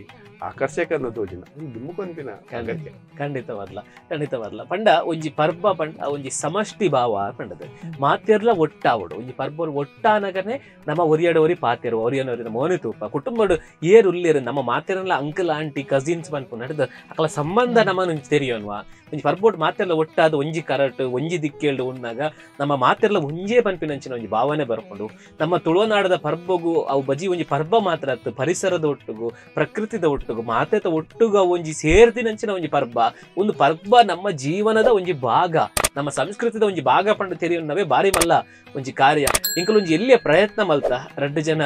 ಆಕರ್ಷಕ ಅನ್ನೋದು ಯೋಜನ ದುಮ್ಮುಕೊಂದಿನ ಅಗತ್ಯ ಖಂಡಿತವಾದ್ಲ ಖಂಡಿತವಾದ್ಲ ಪಂಡ ಒಂಜಿ ಪರ್ಬ ಪಂಡ ಒಂಜಿ ಸಮಷ್ಟಿ ಭಾವ ಪಂಡದ ಮಾತೆರ್ಲ ಒಟ್ಟಾವಡು ಒಂಜಿ ಪರ್ಬ ಒಟ್ಟಾನಗನೆ ನಮ್ಮ ಒರಿಯಾಡವರಿ ಪಾತೆರು ಒರಿಯನವರಿ ಮೋನಿ ತೂಪ ಕುಟುಂಬಡು ಏರು ಉಳ್ಳೇರು ನಮ್ಮ ಮಾತೆರಲ್ಲ ಅಂಕಲ್ ಆಂಟಿ ಕಸಿನ್ಸ್ ಬಂದ್ಕೊಂಡು ನಡೆದ ಅಕ್ಕಲ ಸಂಬಂಧ ನಮ್ಮನ್ನು ತೆರೆಯೋನ್ವಾ ಒಂಜಿ ಪರ್ಬೋಟ್ ಮಾತೆಲ್ಲ ಒಟ್ಟಾದ ಒಂಜಿ ಕರಟ್ ಒಂಜಿ ದಿಕ್ಕೇಳು ಉಣ್ಣಾಗ ನಮ್ಮ ಮಾತೆಲ್ಲ ಮುಂಜೆ ಪನ್ಪಿನಂಚಿನ ಒಂಜಿ ಭಾವನೆ ಬರ್ಕೊಂಡು ನಮ್ಮ ತುಳುನಾಡದ ಪರ್ಬಗೂ ಅವು ಬಜಿ ಒಂಜಿ ಪರ್ಬ ಮಾತ್ರ ಪರಿಸರದ ಒಟ್ಟಿಗೂ ಪ್ರಕೃತಿದ ಒಟ್ಟಿಗೂ ಮಾತೆತ ಒಟ್ಟುಗ ಒಂಜಿ ಸೇರ್ದಿನಂಚಿನ ಒಂಜಿ ಪರ್ಬ ಒಂದು ಪರ್ಬ ನಮ್ಮ ಜೀವನದ ಒಂಜಿ ಭಾಗ ನಮ್ಮ ಸಂಸ್ಕೃತಿದ ಒಂಜಿ ಭಾಗ ಪಂಡ ತೆರೆಯೋನ್ನವೇ ಬಾರಿ ಮಲ್ಲ ಒಂಜಿ ಕಾರ್ಯ ಇಂಕಲು ಒಂಜಿ ಎಲ್ಲಿಯ ಪ್ರಯತ್ನ ಮಲ್ತ ರಡ್ಡು ಜನ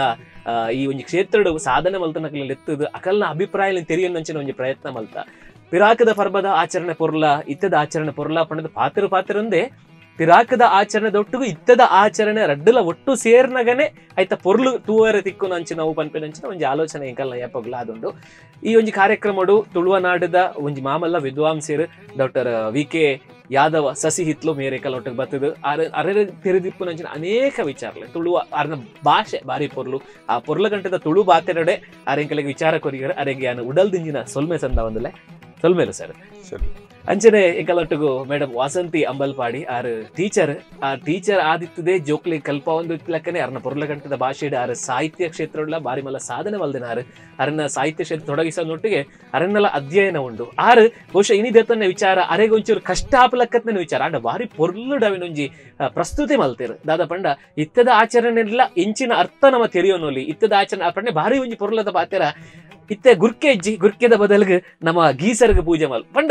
ಈ ಒಂಜಿ ಕ್ಷೇತ್ರಡು ಸಾಧನೆ ಮಲ್ತನಕಲ್ಲಿ ಎತ್ತದು ಅಕಲ್ನ ಅಭಿಪ್ರಾಯ ತೆರೆಯೋನ್ನಂಚಿನ ಒಂಜಿ ಪ್ರಯತ್ನ ಮಲ್ತ ಪಿರಾಕದ ಪರ್ಬದ ಆಚರಣೆ ಪೊರ್ಲ ಇತ್ತದ ಆಚರಣೆ ಪೊರ್ಲ ಪಂಡದ ಪಾತಿರು ಪಾತಿರಂದೇ ಪಿರಾಕದ ಆಚರಣೆದೊಟ್ಟಿಗೂ ಇತ್ತದ ಆಚರಣೆ ರಡ್ಡಲ ಒಟ್ಟು ಸೇರ್ನಗನೆ ಆಯ್ತಾ ಪೊರ್ಲು ತೂವರೆ ತಿಕ್ಕು ಅಂಚಿನ ಪನ್ಪಿನಂಚಿನ ಒಂದು ಆಲೋಚನೆ ಇಂಕಲ್ನ ಯಾಪಗ್ಲ ಆದುಂಡು ಈ ಒಂದು ಕಾರ್ಯಕ್ರಮಡು ತುಳುವನಾಡದ ಒಂದು ಮಾಮಲ್ಲ ವಿದ್ವಾಂಸರು doctor V. K. Yadav Sasihithlu ಮೇರೆ ಕಲೋಟಕ್ಕೆ ಬರ್ತದೆ ಅರೆ ತೆರೆದಿಪ್ಪು ನಂಚಿನ ಅನೇಕ ವಿಚಾರಲೆ ತುಳು ಅರ್ನ ಭಾಷೆ ಬಾರಿ ಪೊರ್ಲು ಆ ಪೊರ್ಲ ಗಂಟದ ತುಳು ಬಾತೆರಡೆ ಅರೆಂಕಲೆಗೆ ವಿಚಾರ ಕೊರಿಗರು ಅರೆಗೆ ಯಾನು ಉಡಲ್ದಿಂಜಿನ ಸೊಲ್ಮೆ ಸಂದ ಒಂದಲೆ ಸೊಲ್ಮೇಲು ಸರ್ ಸರಿ ಅಂಚನೆ ಏಕಲೊಟ್ಟಿಗೂ ಮೇಡಮ್ ವಾಸಂತಿ ಅಂಬಲಪಾಡಿ ಆರು ಟೀಚರ್ ಆ ಟೀಚರ್ ಆದಿತ್ತದೇ ಜೋಕ್ಲಿ ಕಲ್ಪ ಒಂದು ಇಟ್ಲಕ್ಕನೆ ಅರ್ನ ಪುರ್ಲಕಂಠದ ಭಾಷೆಡ ಆರು ಸಾಹಿತ್ಯ ಕ್ಷೇತ್ರ ಉಳ್ಳ ಬಾರಿ ಮಲ್ಲ ಸಾಧನೆ ವಲ್ದಿನಾರು ಅರನ್ನ ಸಾಹಿತ್ಯ ಕ್ಷೇತ್ರ ತೊಡಗಿಸೋದೊಟ್ಟಿಗೆ ಅರನ್ನೆಲ್ಲ ಅಧ್ಯಯನ ಉಂಡು ಆರು ಬಹುಶಃ ಇನಿದೆತ್ತನೆ ವಿಚಾರ ಅರೆಗೊಂಚೂರು ಕಷ್ಟಾಪಲಕ್ಕತ್ತನೆ ವಿಚಾರ ಅಂಡ ಬಾರಿ ಪೊರ್ಲುಡವಿನೊಂಜಿ ಪ್ರಸ್ತುತಿ ಮಲ್ತಿರು ದಾದ ಪಂಡ ಇತ್ತದ ಆಚರಣೆಲ್ಲ ಇಂಚಿನ ಅರ್ಥ ನಮ್ಮ ತೆರೆಯೋನೋಲಿ ಇತ್ತದ ಆಚರಣೆ ಅರ್ಪಣೆ ಭಾರಿ ಒಂಜಿ ಪೊರ್ಲದ ಪಾತ್ರ ಇತ್ತೆ ಗುರ್ಕೆಜ್ಜಿ ಗುರ್ಕೆದ ಬದಲಿಗೆ ನಮ್ಮ ಗೀಸರ್ಗ ಪೂಜೆ ಮಲ್ ಪಂಡ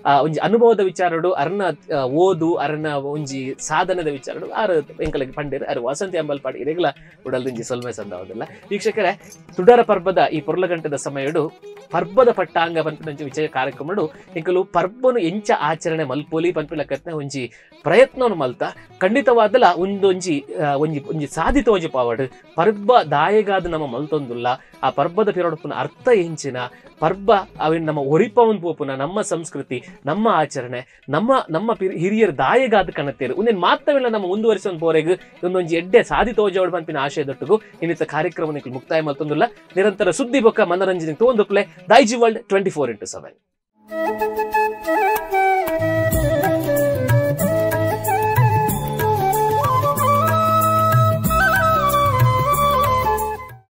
ಒಂಜಿ ಅನುಭವದ ವಿಚಾರಡು ಅರ್ನ ಓದು ಅರ್ನ ಒಂಜಿ ಸಾಧನದ ವಿಚಾರಡು ಆರು ಎಂಕಲಗೆ ಪಂಡಿರು ಆರು ವಾಸಂತಿ ಅಂಬಲಪಾಡಿ ಇರೆಗ್ಲ ಉಡಲ್ದಿಂಜಿ ಸೊಲ್ಮೆ ಸಂದಾವದಲ್ಲ ವೀಕ್ಷಕರೇ ತುಡರ ಪರ್ಬದ ಈ ಪೊರ್ಲಗಂಟದ ಸಮಯಡು ಪರ್ಬದ ಪಟ್ಟಾಂಗ ಪಂಪಿನಂಚ ವಿಚಾರ ಕಾರ್ಯಕ್ರಮಡು ಇಂಕಲು ಪರ್ಬನು ಎಂಚ ಆಚರಣೆ ಮಲ್ಪೋಲಿ ಪಂಪಿಲಕತ್ನ ಒಂಜಿ ಪ್ರಯತ್ನವನ್ನು ಮಲ್ತ ಖಂಡಿತವಾದಲ್ಲ ಒಂದೊಂಜಿ ಒಂಜಿ ಸಾಧಿತ ಒಂಜಿ ಪಾವಡು ಪರ್ಬ ದಾಯಗಾದ ನಮ್ಮ ಮಲ್ತೊಂದುಲ್ಲ ಆ ಪರ್ಬದ ಪಿರೋಡಪ್ಪನ ಅರ್ಥ ಎಂಚಿನ ಪರ್ಬ ಅವಿನ ನಮ್ಮ ಒರಿಪವನ್ ಪೋಪುನ ನಮ್ಮ ಸಂಸ್ಕೃತಿ ನಮ್ಮ ಆಚರಣೆ ನಮ್ಮ ನಮ್ಮ ಹಿರಿಯರ ದಾಯಗಾದ ಕಣತೇರು ಒಂದೇನು ಮಾತ್ರವಿಲ್ಲ ನಮ್ಮ ಮುಂದುವರಿಸೋನ್ ಪೋರೆಗೆ ಒಂದೊಂದು ಎಡ್ಡೆ ಸಾಧಿತ ಓಜೋಡ್ ಬಂಪಿನ ಆಶಯದೊಟ್ಟಿಗೂ ಇನ್ನಿತ ಕಾರ್ಯಕ್ರಮಕ್ಕೆ ಮುಕ್ತಾಯ ಮಲ್ತೊಂದುಲ್ಲ ನಿರಂತರ ಸುದ್ದಿ ಬೊಕ್ಕ ಮನರಂಜನೆ ತೋಂದುಪ್ಲೆ ದೈಜಿ ವರ್ಲ್ಡ್ 24x7.